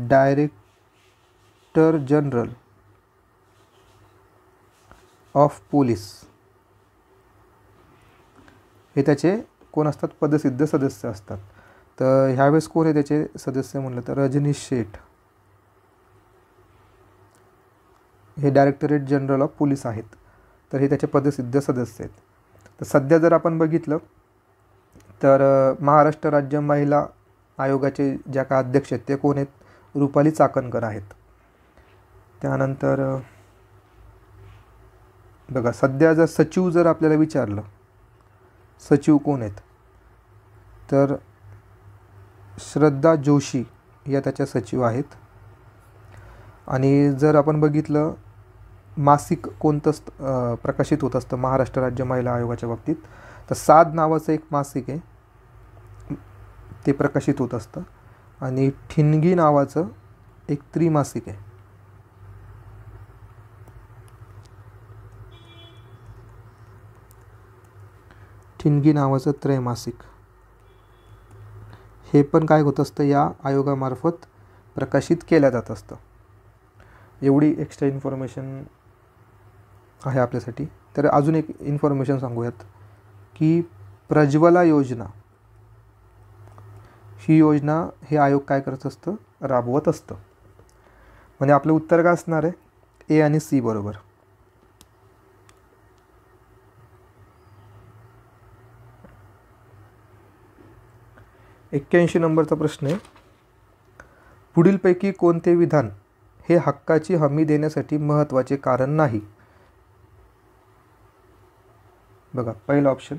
डायरेक्टर जनरल ऑफ पोलीस हे त्याचे कोण असतात? पदसिद्ध सदस्य असतात. तर ह्यावेळेस कोण आहे त्याचे सदस्य म्हटलं तर रजनीश शेठ हे डायरेक्टरेट जनरल ऑफ पोलीस आहेत, तर हे त्याचे पदसिद्ध सदस्य आहेत. तर सध्या जर आपण बघितलं तर महाराष्ट्र राज्य महिला आयोगाचे ज्या का अध्यक्ष आहेत ते कोण आहेत, रुपाली चाकणकर आहेत. त्यानंतर बघा सध्या जर सचिव जर आपल्याला विचारलं सचिव कोण आहेत तर श्रद्धा जोशी या त्याच्या सचिव आहेत. आणि जर आपण बघितलं मासिक कोणतं प्रकाशित होत असतं महाराष्ट्र राज्य महिला आयोगाच्या बाबतीत तर साध नावाचं एक मासिक आहे ते प्रकाशित होत असतं आणि ठिणगी नावाचं एक त्रिमासिक आहे. ठिणगी नावाचं त्रैमासिक हे पण काय होत असतं या आयोगामार्फत प्रकाशित केलं जात असतं. एवढी एक्स्ट्रा इन्फॉर्मेशन आहे आपल्यासाठी. तर अजून एक इन्फॉर्मेशन सांगूयात की प्रज्वला योजना ही योजना हे आयोग काय करत असतं राबवत असतं. म्हणजे आपलं उत्तर काय असणार आहे ए आणि सी बरोबर. एक्क्याऐंशी नंबरचा प्रश्न आहे, पुढीलपैकी कोणते विधान हे हक्काची हमी देण्यासाठी महत्त्वाचे कारण नाही. बघा पहिला ऑप्शन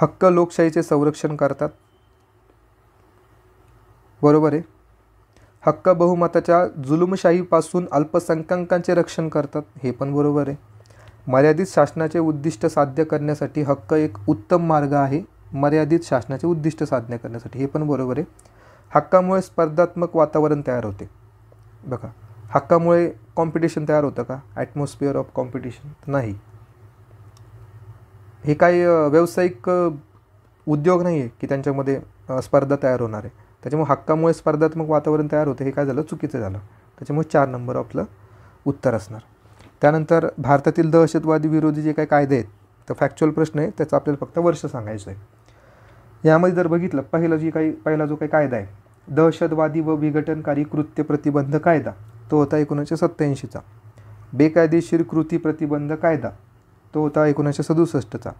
हक्क लोकशाहीचे संरक्षण करतात बरोबर आहे, हक्क बहुमताच्या जुलुमशाहीपासून अल्पसंख्याकांचे रक्षण करतात हे पण बरोबर आहे, मर्यादित शासनाचे उद्दिष्ट साध्य करण्यासाठी हक्क एक उत्तम मार्ग आहे मर्यादित शासनाचे उद्दिष्ट साध्य करण्यासाठी हे पण बरोबर आहे, हक्कामुळे स्पर्धात्मक वातावरण तयार होते. बघा हक्कामुळे कॉम्पिटिशन तयार होतं का ॲटमॉस्फिअर ऑफ कॉम्पिटिशन नाही, हे काही व्यावसायिक उद्योग नाही आहे की त्यांच्यामध्ये स्पर्धा तयार होणार आहे, त्याच्यामुळे हक्कामुळे स्पर्धात्मक वातावरण तयार होते हे काय झालं चुकीचं झालं, त्याच्यामुळे चार नंबर आपलं उत्तर असणार. त्यानंतर भारतातील दहशतवादी विरोधी जे काही कायदे आहेत तर फॅक्च्युअल प्रश्न आहे त्याचं आपल्याला फक्त वर्ष सांगायचं आहे. यामध्ये जर बघितलं पहिला जी काही पहिला जो काही कायदा आहे दहशतवादी व विघटनकारी कृत्य प्रतिबंध कायदा तो होता एकोणीसशे सत्त्याऐंशीचा, बेकायदेशीर कृती प्रतिबंध कायदा तो होता एकोणीसशे सदुसष्टचा,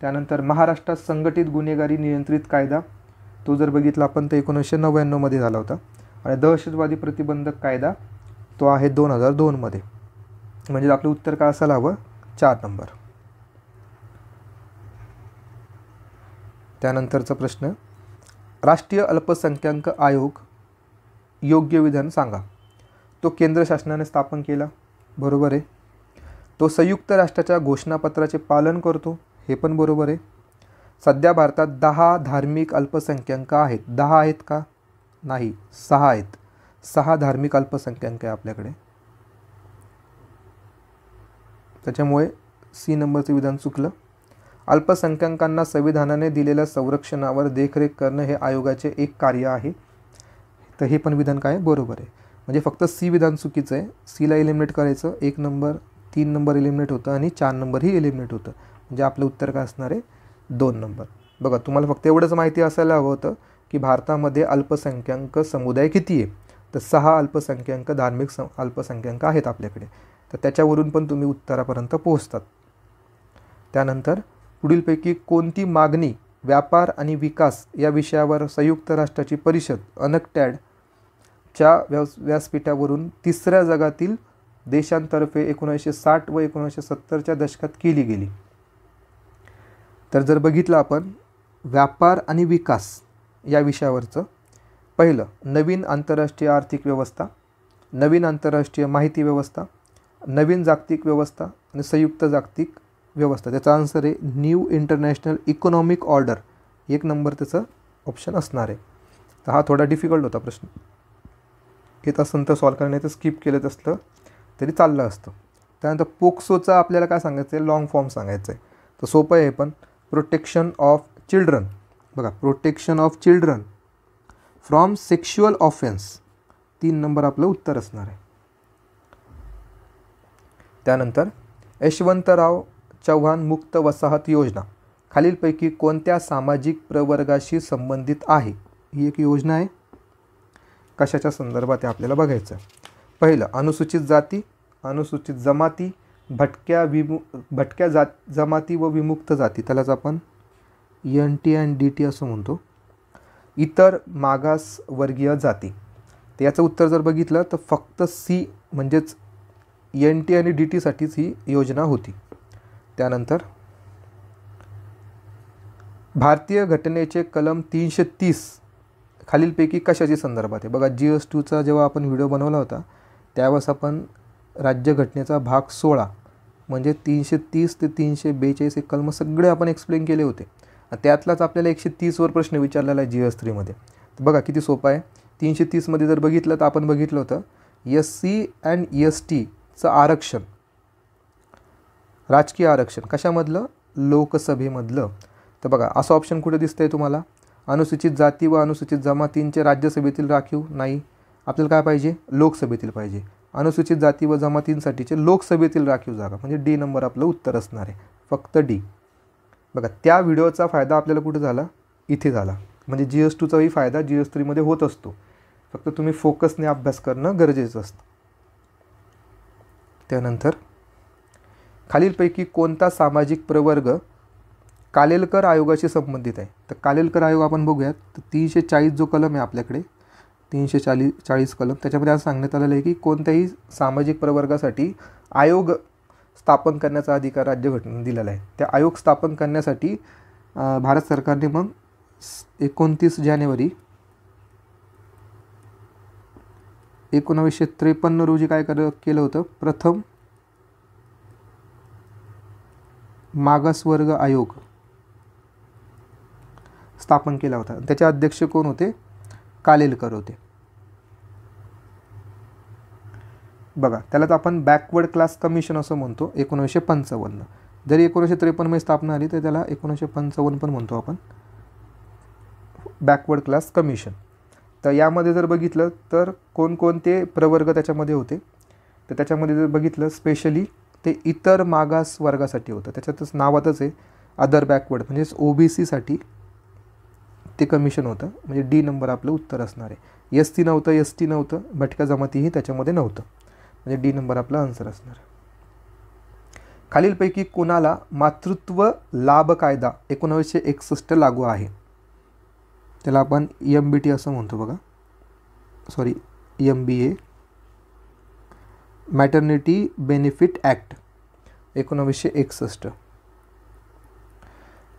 त्यानंतर महाराष्ट्रात संघटित गुन्हेगारी नियंत्रित कायदा तो जर बघितला आपण तर एकोणीसशे नव्याण्णवमध्ये झाला होता, आणि दहशतवादी प्रतिबंधक कायदा तो आहे दोन हजार दोनमध्ये. म्हणजे आपलं उत्तर काय असायला हवं चार नंबर. त्यानंतरचा प्रश्न राष्ट्रीय अल्पसंख्याक आयोग योग्य विधान सांगा. तो केंद्र शासनाने स्थापन केला बरोबर आहे, तो संयुक्त राष्ट्राच्या घोषणापत्राचे पालन करतो हे पण बरोबर आहे, सध्या भारतात दहा धार्मिक अल्पसंख्याक आहेत, दहा आहेत का नाही सहा आहेत, सहा धार्मिक अल्पसंख्याक आहे आपल्याकडे, त्याच्यामुळे सी नंबरचं विधान चुकलं. अल्पसंख्याकांना संविधानाने दिलेल्या संरक्षणावर देखरेख करणं हे आयोगाचे एक कार्य आहे तर हे पण विधान काय बरोबर आहे. म्हणजे फक्त सी विधान चुकीचं आहे, सीला एलिमिनेट करायचं, एक नंबर तीन नंबर एलिमिनेट होतं आणि चार नंबरही एलिमिनेट होतं, म्हणजे आपलं उत्तर काय असणार आहे दोन नंबर. बघा तुम्हाला फक्त एवढंच माहिती असायला हवं होतं की भारतामध्ये अल्पसंख्याक समुदाय किती आहे तर सहा अल्पसंख्याक धार्मिक सं अल्पसंख्याक आहेत आपल्याकडे, तर त्याच्यावरून पण तुम्ही उत्तरापर्यंत पोहोचतात. त्यानंतर पुढीलपैकी कोणती मागणी व्यापार आणि विकास या विषयावर संयुक्त राष्ट्राची परिषद अनकटॅड च्या व्यास व्यासपीठावरून तिसऱ्या जगातील देशांतर्फे एकोणीसशे साठ व एकोणीसशे सत्तरच्या दशकात केली गेली. तर जर बघितलं आपण व्यापार आणि विकास या विषयावरचं पहिलं नवीन आंतरराष्ट्रीय आर्थिक व्यवस्था, नवीन आंतरराष्ट्रीय माहिती व्यवस्था, नवीन जागतिक व्यवस्था आणि संयुक्त जागतिक व्यवस्था, त्याचा आन्सर आहे न्यू इंटरनॅशनल इकॉनॉमिक ऑर्डर, एक नंबर त्याचं ऑप्शन असणार आहे. तर हा थोडा डिफिकल्ट होता प्रश्न, येत असेल तर सॉल्व्ह करण्याचं स्किप केलं असलं तरी चाललं असतं. त्यानंतर पोक्सोचा आपल्याला काय सांगायचं आहे लॉंग फॉर्म सांगायचं आहे तर सोपं आहे पण प्रोटेक्शन ऑफ चिल्ड्रन. बघा protection of children from sexual offence तीन नंबर आपलं उत्तर असणार आहे. त्यानंतर यशवंतराव चव्हाण मुक्त वसाहत योजना खालीलपैकी कोणत्या सामाजिक प्रवर्गाशी संबंधित आहे, ही एक योजना आहे. कशाच्या संदर्भात हे आपल्याला बघायचं. पहिलं अनुसूचित जाती, अनुसूचित जमाती, भटक्या विमु भटक्या जात जमाती व विमुक्त जाती, त्यालाच आपण N T and D T असं म्हणतो, इतर मागासवर्गीय जाती. तर याचं उत्तर जर बघितलं तर फक्त सी म्हणजेच एन टी आणि डी टीसाठीच ही योजना होती. त्यानंतर भारतीय घटनेचे कलम तीनशे तीस खालीलपैकी कशाच्या संदर्भात आहे. बघा जी एस टूचा जेव्हा आपण व्हिडिओ बनवला होता त्यावेळेस आपण राज्यघटनेचा भाग सोळा म्हणजे तीनशे तीस ते तीनशे बेचाळीस एक कलम सगळे आपण एक्सप्लेन केले होते. त्यातलाच आपल्याला एकशे तीसवर प्रश्न विचारलेला आहे जी एस थ्रीमध्ये. तर बघा किती सोपा आहे. तीनशे तीसमध्ये जर बघितलं तर आपण बघितलं होतं एस सी अँड एस टीचं आरक्षण, राजकीय आरक्षण कशामधलं, लोकसभेमधलं. तर बघा असं ऑप्शन कुठे दिसतंय तुम्हाला. अनुसूचित जाती व अनुसूचित जमातींचे राज्यसभेतील राखीव नाही, आपल्याला काय पाहिजे, लोकसभेतील पाहिजे. अनुसूचित जाती व जमातींसाठीचे लोकसभेतील राखीव जागा म्हणजे डी नंबर आपलं उत्तर असणार आहे, फक्त डी. बघा त्या व्हिडिओचा फायदा आपल्याला कुठे झाला, इथे झाला. म्हणजे जी एस टूचाही फायदा जी एस थ्रीमध्ये होत असतो, फक्त तुम्ही फोकसने अभ्यास करणं गरजेचं असतं. त्यानंतर खालीलपैकी कोणता सामाजिक प्रवर्ग कालेलकर आयोगाशी संबंधित आहे. तर कालेलकर आयोग आपण बघूयात. तर तीनशे चाळीस जो कलम आहे आपल्याकडे, तीनशे चाळीस चाळीस कलम त्याच्यामध्ये असं सांगण्यात आलेलं आहे की कोणत्याही सामाजिक प्रवर्गासाठी आयोग स्थापन करण्याचा अधिकार राज्यघटनेने दिलेला आहे. त्या आयोग स्थापन करण्यासाठी भारत सरकारने मग एकोणतीस जानेवारी एकोणावीसशे त्रेपन्न रोजी काय केलं होतं, प्रथम मागासवर्ग आयोग स्थापन केला होता. त्याचे अध्यक्ष कोण होते, कालेलकर होते. बघा त्यालाच आपण बॅकवर्ड क्लास कमिशन असं म्हणतो, एकोणीसशे पंचावन्न. जरी एकोणीसशे त्रेपन्नमध्ये स्थापना आली तर त्याला एकोणीसशे पंचावन्न पण म्हणतो आपण, बॅकवर्ड क्लास कमिशन. तर यामध्ये जर बघितलं तर कोणकोणते प्रवर्ग त्याच्यामध्ये होते, तर त्याच्यामध्ये जर बघितलं स्पेशली ते इतर मागास वर्गासाठी होतं. त्याच्यातच नावातच आहे अदर बॅकवर्ड म्हणजेच ओ बी सीसाठी ते कमिशन होतं, म्हणजे डी नंबर आपलं उत्तर असणार आहे. एस सी नव्हतं, एस टी नव्हतं, भटक्या जमातीही त्याच्यामध्ये नव्हतं, म्हणजे डी नंबर आपला आन्सर असणार. खालीलपैकी कोणाला मातृत्व लाभ कायदा एकोणावीसशे एकसष्ट लागू आहे. त्याला आपण एम बी टी असं म्हणतो. बघा sorry M B A maternity benefit act एकोणावीसशे एकसष्ट.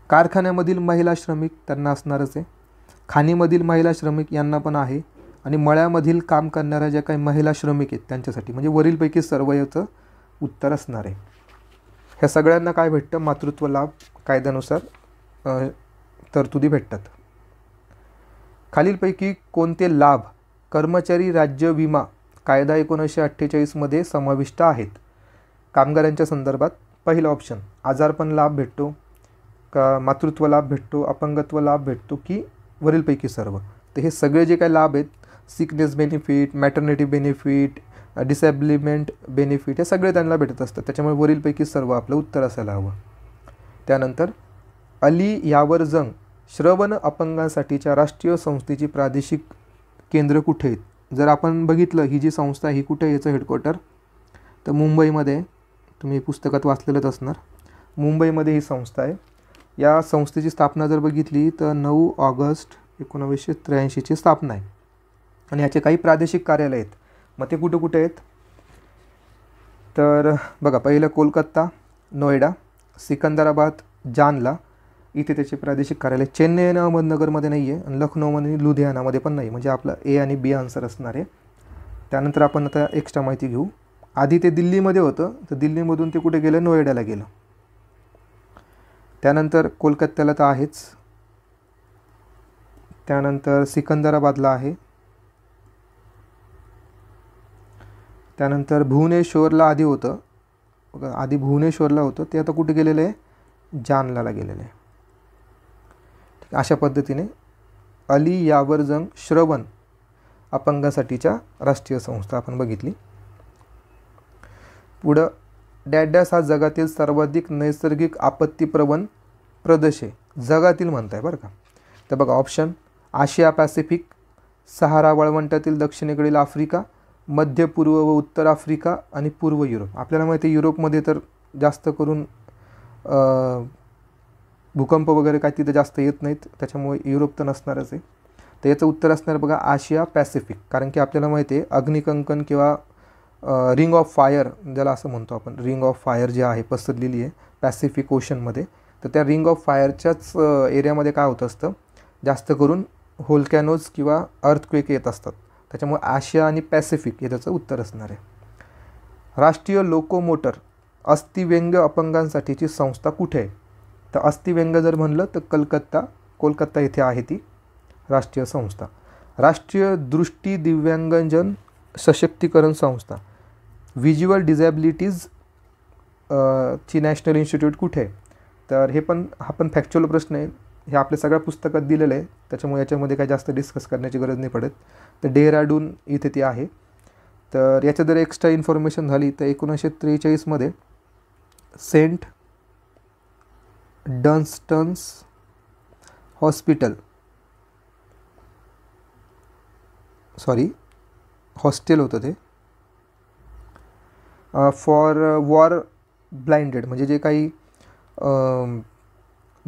कारखान्यामधील महिला श्रमिक त्यांना असणारच आहे, खाणीमधील महिला श्रमिक यांना पण आहे, आणि मळ्यामधील काम करणाऱ्या ज्या काही महिला श्रमिक आहेत त्यांच्यासाठी, म्हणजे वरीलपैकी सर्व याचं उत्तर असणार आहे. ह्या सगळ्यांना काय भेटतं, मातृत्व लाभ कायद्यानुसार तरतुदी भेटतात. खालीलपैकी कोणते लाभ कर्मचारी राज्य विमा कायदा एकोणीसशे अठ्ठेचाळीसमध्ये समाविष्ट आहेत. कामगारांच्या संदर्भात पहिला ऑप्शन आजारपण लाभ भेटतो का, मातृत्व लाभ भेटतो, अपंगत्व लाभ भेटतो की वरीलपैकी सर्व. तर हे सगळे जे काही लाभ आहेत, sickness benefit, maternity benefit, disablement benefit, हे सगळे त्यांना भेटत असतात. त्याच्यामुळे वरीलपैकी सर्व आपलं उत्तर असायला हवं. त्यानंतर अली यावर जंग श्रवण अपंगांसाठीच्या राष्ट्रीय संस्थेची प्रादेशिक केंद्र कुठे आहेत. जर आपण बघितलं ही जी संस्था ही कुठे आहे, याचं हेडक्वार्टर तर मुंबईमध्ये, तुम्ही पुस्तकात वाचलेलंच असणार, मुंबईमध्ये ही संस्था आहे. या संस्थेची स्थापना जर बघितली तर नऊ ऑगस्ट एकोणावीसशे त्र्याऐंशीची स्थापना आहे, आणि याचे काही प्रादेशिक कार्यालय आहेत. मग ते कुठे कुठे आहेत, तर बघा पहिलं कोलकाता, नोएडा, सिकंदराबाद, जालना इथे त्याचे प्रादेशिक कार्यालय. चेन्नई आणि अहमदनगरमध्ये नाही आहे, आणि लखनौमध्ये, लुधियानामध्ये पण नाही, म्हणजे आपलं ए आणि बी आन्सर असणार आहे. त्यानंतर आपण आता एक्स्ट्रा माहिती घेऊ. आधी ते दिल्लीमध्ये होतं, तर दिल्लीमधून ते कुठे गेलं, नोएडाला गेलं. त्यानंतर कोलकात्याला तर आहेच, त्यानंतर सिकंदराबादला आहे, त्यानंतर भुवनेश्वरला आधी होतं, आधी भुवनेश्वरला होतं, ते आता कुठे गेलेलं आहे, जालन्याला गेलेलं आहे. अशा पद्धतीने अली यावर जंग श्रवण अपंगासाठीच्या राष्ट्रीय संस्था आपण बघितली. पुढं डॅडॅस हा जगातील सर्वाधिक नैसर्गिक आपत्तीप्रवण प्रदेश जगातील म्हणताय बरं का। तर बघा ऑप्शन आशिया पॅसिफिक, सहारा वाळवंटातील दक्षिणेकडील आफ्रिका, मध्य पूर्व व उत्तर आफ्रिका आणि पूर्व युरोप। आपल्याला माहिती आहे युरोपमध्ये तर जास्त करून भूकंप वगैरे काय तिथे जास्त येत नाहीत, त्याच्यामुळे युरोप तर नसणारच आहे। तर याचं उत्तर असणार बघा आशिया पॅसिफिक, कारण की आपल्याला माहिती आहे अग्निकंकन किंवा रिंग ऑफ फायर ज्याला असं म्हणतो आपण, रिंग ऑफ फायर जी आहे पसरलेली आहे पॅसिफिक ओशनमध्ये, तर त्या रिंग ऑफ फायरच्याच एरियामध्ये काय होत असतं जास्त करून होलकॅनोज किंवा अर्थक्वेक येत असतात, त्याच्यामुळे आशिया आणि पॅसिफिक हे त्याचं उत्तर असणार आहे। राष्ट्रीय लोकोमोटर अस्थिव्यंग अपंगांसाठीची संस्था कुठे आहे? तर अस्थिव्यंग जर म्हणलं तर कलकत्ता, कोलकाता येथे आहे ती राष्ट्रीय संस्था। राष्ट्रीय दृष्टी दिव्यांगजन सशक्तीकरण संस्था व्हिज्युअल डिझॅबिलिटीज ची नॅशनल इन्स्टिट्यूट कुठे आहे? तर हे पण हा पण फॅक्च्युअल प्रश्न आहे, हे आपल्या सगळ्या पुस्तकात दिलेलं आहे, त्याच्यामुळे याच्यामध्ये काही जास्त डिस्कस करण्याची गरज नाही पडत। तर डेहराडून इथे ती आहे। तर याच्या जर एक्स्ट्रा इन्फॉर्मेशन झाली तर एकोणीसशे त्रेचाळीसमध्ये Saint Dunstan's hospital sorry hostel होतं ते फॉर वॉर ब्लाइंडेड, म्हणजे जे काही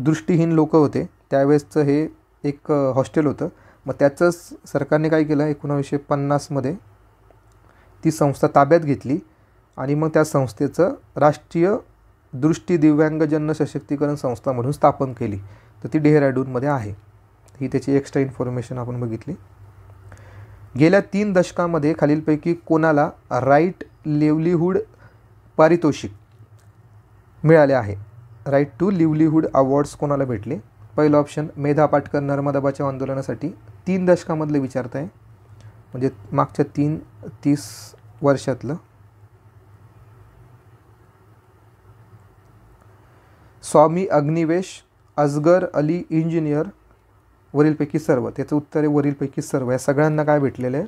दृष्टीहीन लोक होते त्यावेळेसचं हे एक हॉस्टेल होतं। मग त्याचंच सरकारने काय केलं एकोणावीसशे पन्नासमध्ये ती संस्था ताब्यात घेतली आणि मग त्या संस्थेचं राष्ट्रीय दृष्टी दिव्यांगजन सशक्तीकरण संस्था म्हणून स्थापन केली, तर ती डेहराडूनमध्ये आहे। ही त्याची एक्स्ट्रा इन्फॉर्मेशन आपण बघितली। गेल्या तीन दशकामध्ये खालीलपैकी कोणाला राईट लिव्हलीहूड पारितोषिक मिळाले आहे? राईट टू लिव्हलीहूड अवॉर्ड्स कोणाला भेटले? पहिलं ऑप्शन मेधा पाटकर नर्मदा बचाव आंदोलनासाठी तीन दशकामधलं विचारत आहे, म्हणजे मागच्या तीन तीस वर्षातलं। स्वामी अग्निवेश, असगर अली इंजिनियर, वरीलपैकी सर्व, त्याचं उत्तर आहे वरीलपैकी सर्व। या सगळ्यांना काय भेटलेलं आहे?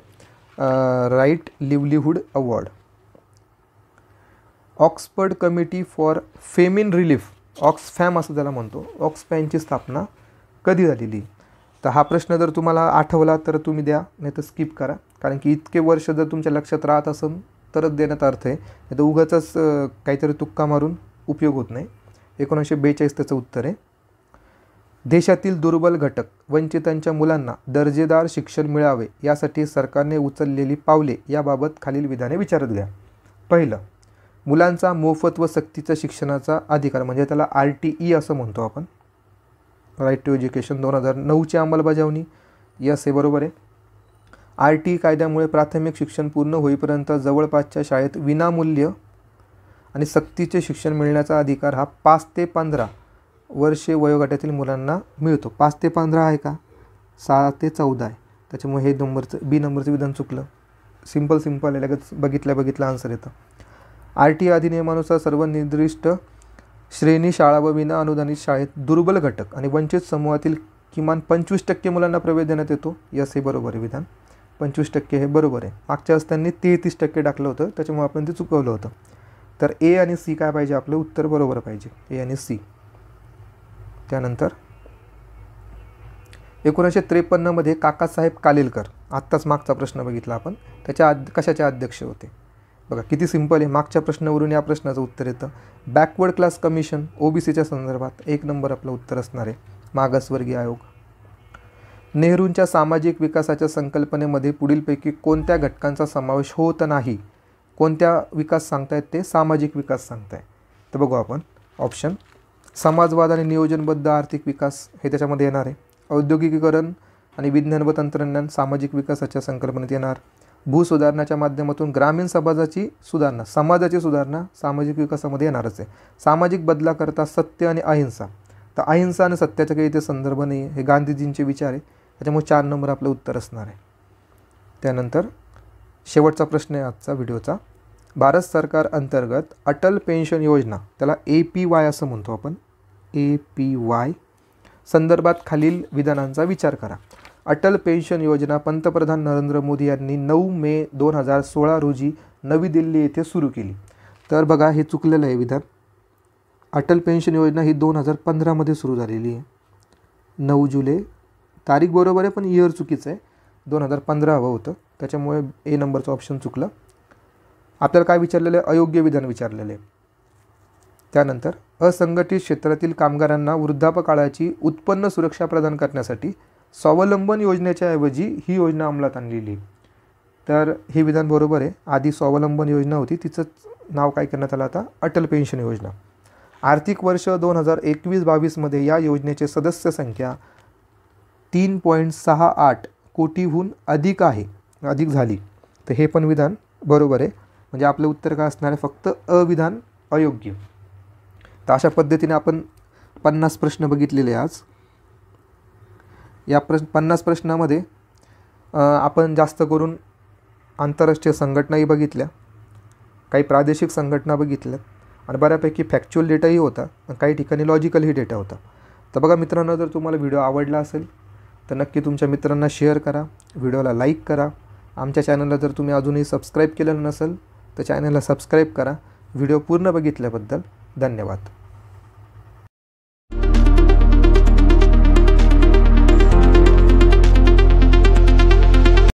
राईट लिव्हलीहूड award. Oxford committee for famine relief, Oxfam असं त्याला म्हणतो, ऑक्सफॅमची स्थापना कधी झालेली? तर हा प्रश्न जर तुम्हाला आठवला तर तुम्ही द्या, नाही तर स्किप करा, कारण की इतके वर्ष जर तुमच्या लक्षात राहत असेल तरच देण्यात अर्थ आहे, नाही तर उगाचच काहीतरी तुक्का मारून उपयोग होत नाही। एकोणीसशे बेचाळीस त्याचं उत्तर आहे। देशातील दुर्बल घटक वंचितांच्या मुलांना दर्जेदार शिक्षण मिळावे यासाठी सरकारने उचललेली पावले याबाबत खालील विधाने विचारात घ्या। पहिलं, मुलांचा मोफत व सक्तीचा शिक्षणाचा अधिकार, म्हणजे त्याला आर टी ई असं म्हणतो आपण, राईट टू एज्युकेशन, दोन हजार नऊची अंमलबजावणी, यस हे बरोबर आहे। आर टी ई कायद्यामुळे प्राथमिक शिक्षण पूर्ण होईपर्यंत जवळपासच्या शाळेत विनामूल्य आणि सक्तीचे शिक्षण मिळण्याचा अधिकार हा पाच ते पंधरा वर्षे वयोगटातील मुलांना मिळतो। पाच ते पंधरा आहे का? सहा ते चौदा आहे, त्याच्यामुळे हे नंबरचं बी नंबरचं विधान चुकलं। सिंपल सिंपल आहे, लगेच बघितल्या बघितला आन्सर येतं। आर टी अधिनियमानुसार सर्व निर्दिष्ट श्रेणी शाळा व विना अनुदानित शाळेत दुर्बल घटक आणि वंचित समूहातील किमान पंचवीस टक्के मुलांना प्रवेश देण्यात येतो, यस हे बरोबर आहे विधान, पंचवीस टक्के हे बरोबर आहे। मागच्या वेळेस त्यांनी तेहतीस टक्के टाकलं होतं, त्याच्यामुळे आपण ते चुकवलं होतं। तर ए आणि सी काय पाहिजे आपलं उत्तर बरोबर पाहिजे, ए आणि सी। त्यानंतर एकोणीसशे त्रेपन्नमध्ये काकासाहेब कालेलकर, आत्ताच मागचा प्रश्न बघितला आपण, त्याच्या अध कशाचे अध्यक्ष होते? बघा किती सिंपल आहे, मागच्या प्रश्नावरून या प्रश्नाचं उत्तर येतं। बॅकवर्ड क्लास कमिशन ओबीसीच्या संदर्भात एक नंबर आपलं उत्तर असणार आहे, मागासवर्गीय आयोग। नेहरूंच्या सामाजिक विकासाच्या संकल्पनेमध्ये पुढीलपैकी कोणत्या घटकांचा समावेश होत नाही? कोणत्या विकास सांगतायत ते? सामाजिक विकास सांगताय। तर बघू आपण ऑप्शन समाजवाद आणि नियोजनबद्ध आर्थिक विकास हे त्याच्यामध्ये येणार आहे। औद्योगिकीकरण आणि विज्ञान व तंत्रज्ञान सामाजिक विकासाच्या संकल्पनेत येणार। भूसुधारणाच्या माध्यमातून ग्रामीण समाजाची सुधारणा, समाजाची सुधारणा सामाजिक विकासामध्ये येणारच आहे। सामाजिक बदलाकरता सत्य आणि अहिंसा, तर अहिंसा आणि सत्याचा काही इथे संदर्भ नाही, हे गांधीजींचे विचार आहे, त्याच्यामुळे चार नंबर आपलं उत्तर असणार आहे। त्यानंतर शेवटचा प्रश्न आहे आजचा व्हिडिओचा, भारत सरकार अंतर्गत अटल पेन्शन योजना, त्याला ए पी वाय असं म्हणतो आपण, ए पी वाय संदर्भात खालील विधानांचा विचार करा। अटल पेन्शन योजना पंतप्रधान नरेंद्र मोदी यांनी नऊ मे दोन हजार सोळा रोजी नवी दिल्ली येथे सुरू केली। तर बघा हे चुकलेलं आहे विधान, अटल पेन्शन योजना ही दोन हज़ार पंधरामध्ये सुरू झालेली आहे. नऊ जुलै तारीख बरोबर आहे पण इयर चुकीचं आहे. दोन हज़ार पंधरा हवं होतं त्याच्यामुळे ए नंबरचं ऑप्शन चुकलं. आपल्याला काय विचारलेलं आहे? अयोग्य विधान विचारलेलं आहे. त्यानंतर असंघटित क्षेत्रातील कामगारांना वृद्धापकाळाची उत्पन्न सुरक्षा प्रदान करण्यासाठी स्वावलंबन योजनेच्या ऐवजी ही योजना अंमलात आणलेली. तर हे विधान बरोबर आहे. आधी स्वावलंबन योजना होती तिचंच नाव काय करण्यात आलं आता अटल पेन्शन योजना. आर्थिक वर्ष दोन हज़ार एकवीस बावीसमध्ये या योजनेचे सदस्य संख्या तीन पॉईंट सहा आठ कोटीहून अधिक आहे, अधिक झाली. तर हे पण विधान बरोबर आहे. म्हणजे आपलं उत्तर काय असणार आहे? फक्त अविधान अयोग्य. तर अशा पद्धतीने आपण पन्नास प्रश्न बघितलेले आज. या प्रश्न पन्नास प्रश्नामध्ये आपण जास्त करून आंतरराष्ट्रीय संघटनाही बघितल्या, काही प्रादेशिक संघटना बघितल्या आणि बऱ्यापैकी फॅक्च्युअल डेटाही होता, काही ठिकाणी लॉजिकलही डेटा होता. तर बघा मित्रांनो, जर तुम्हाला व्हिडिओ आवडला असेल तर नक्की तुमच्या मित्रांना शेअर करा, व्हिडिओला लाईक करा. आमच्या चॅनलला जर तुम्ही अजूनही सबस्क्राईब केलेलं नसेल तर चॅनलला सबस्क्राईब करा. व्हिडिओ पूर्ण बघितल्याबद्दल धन्यवाद.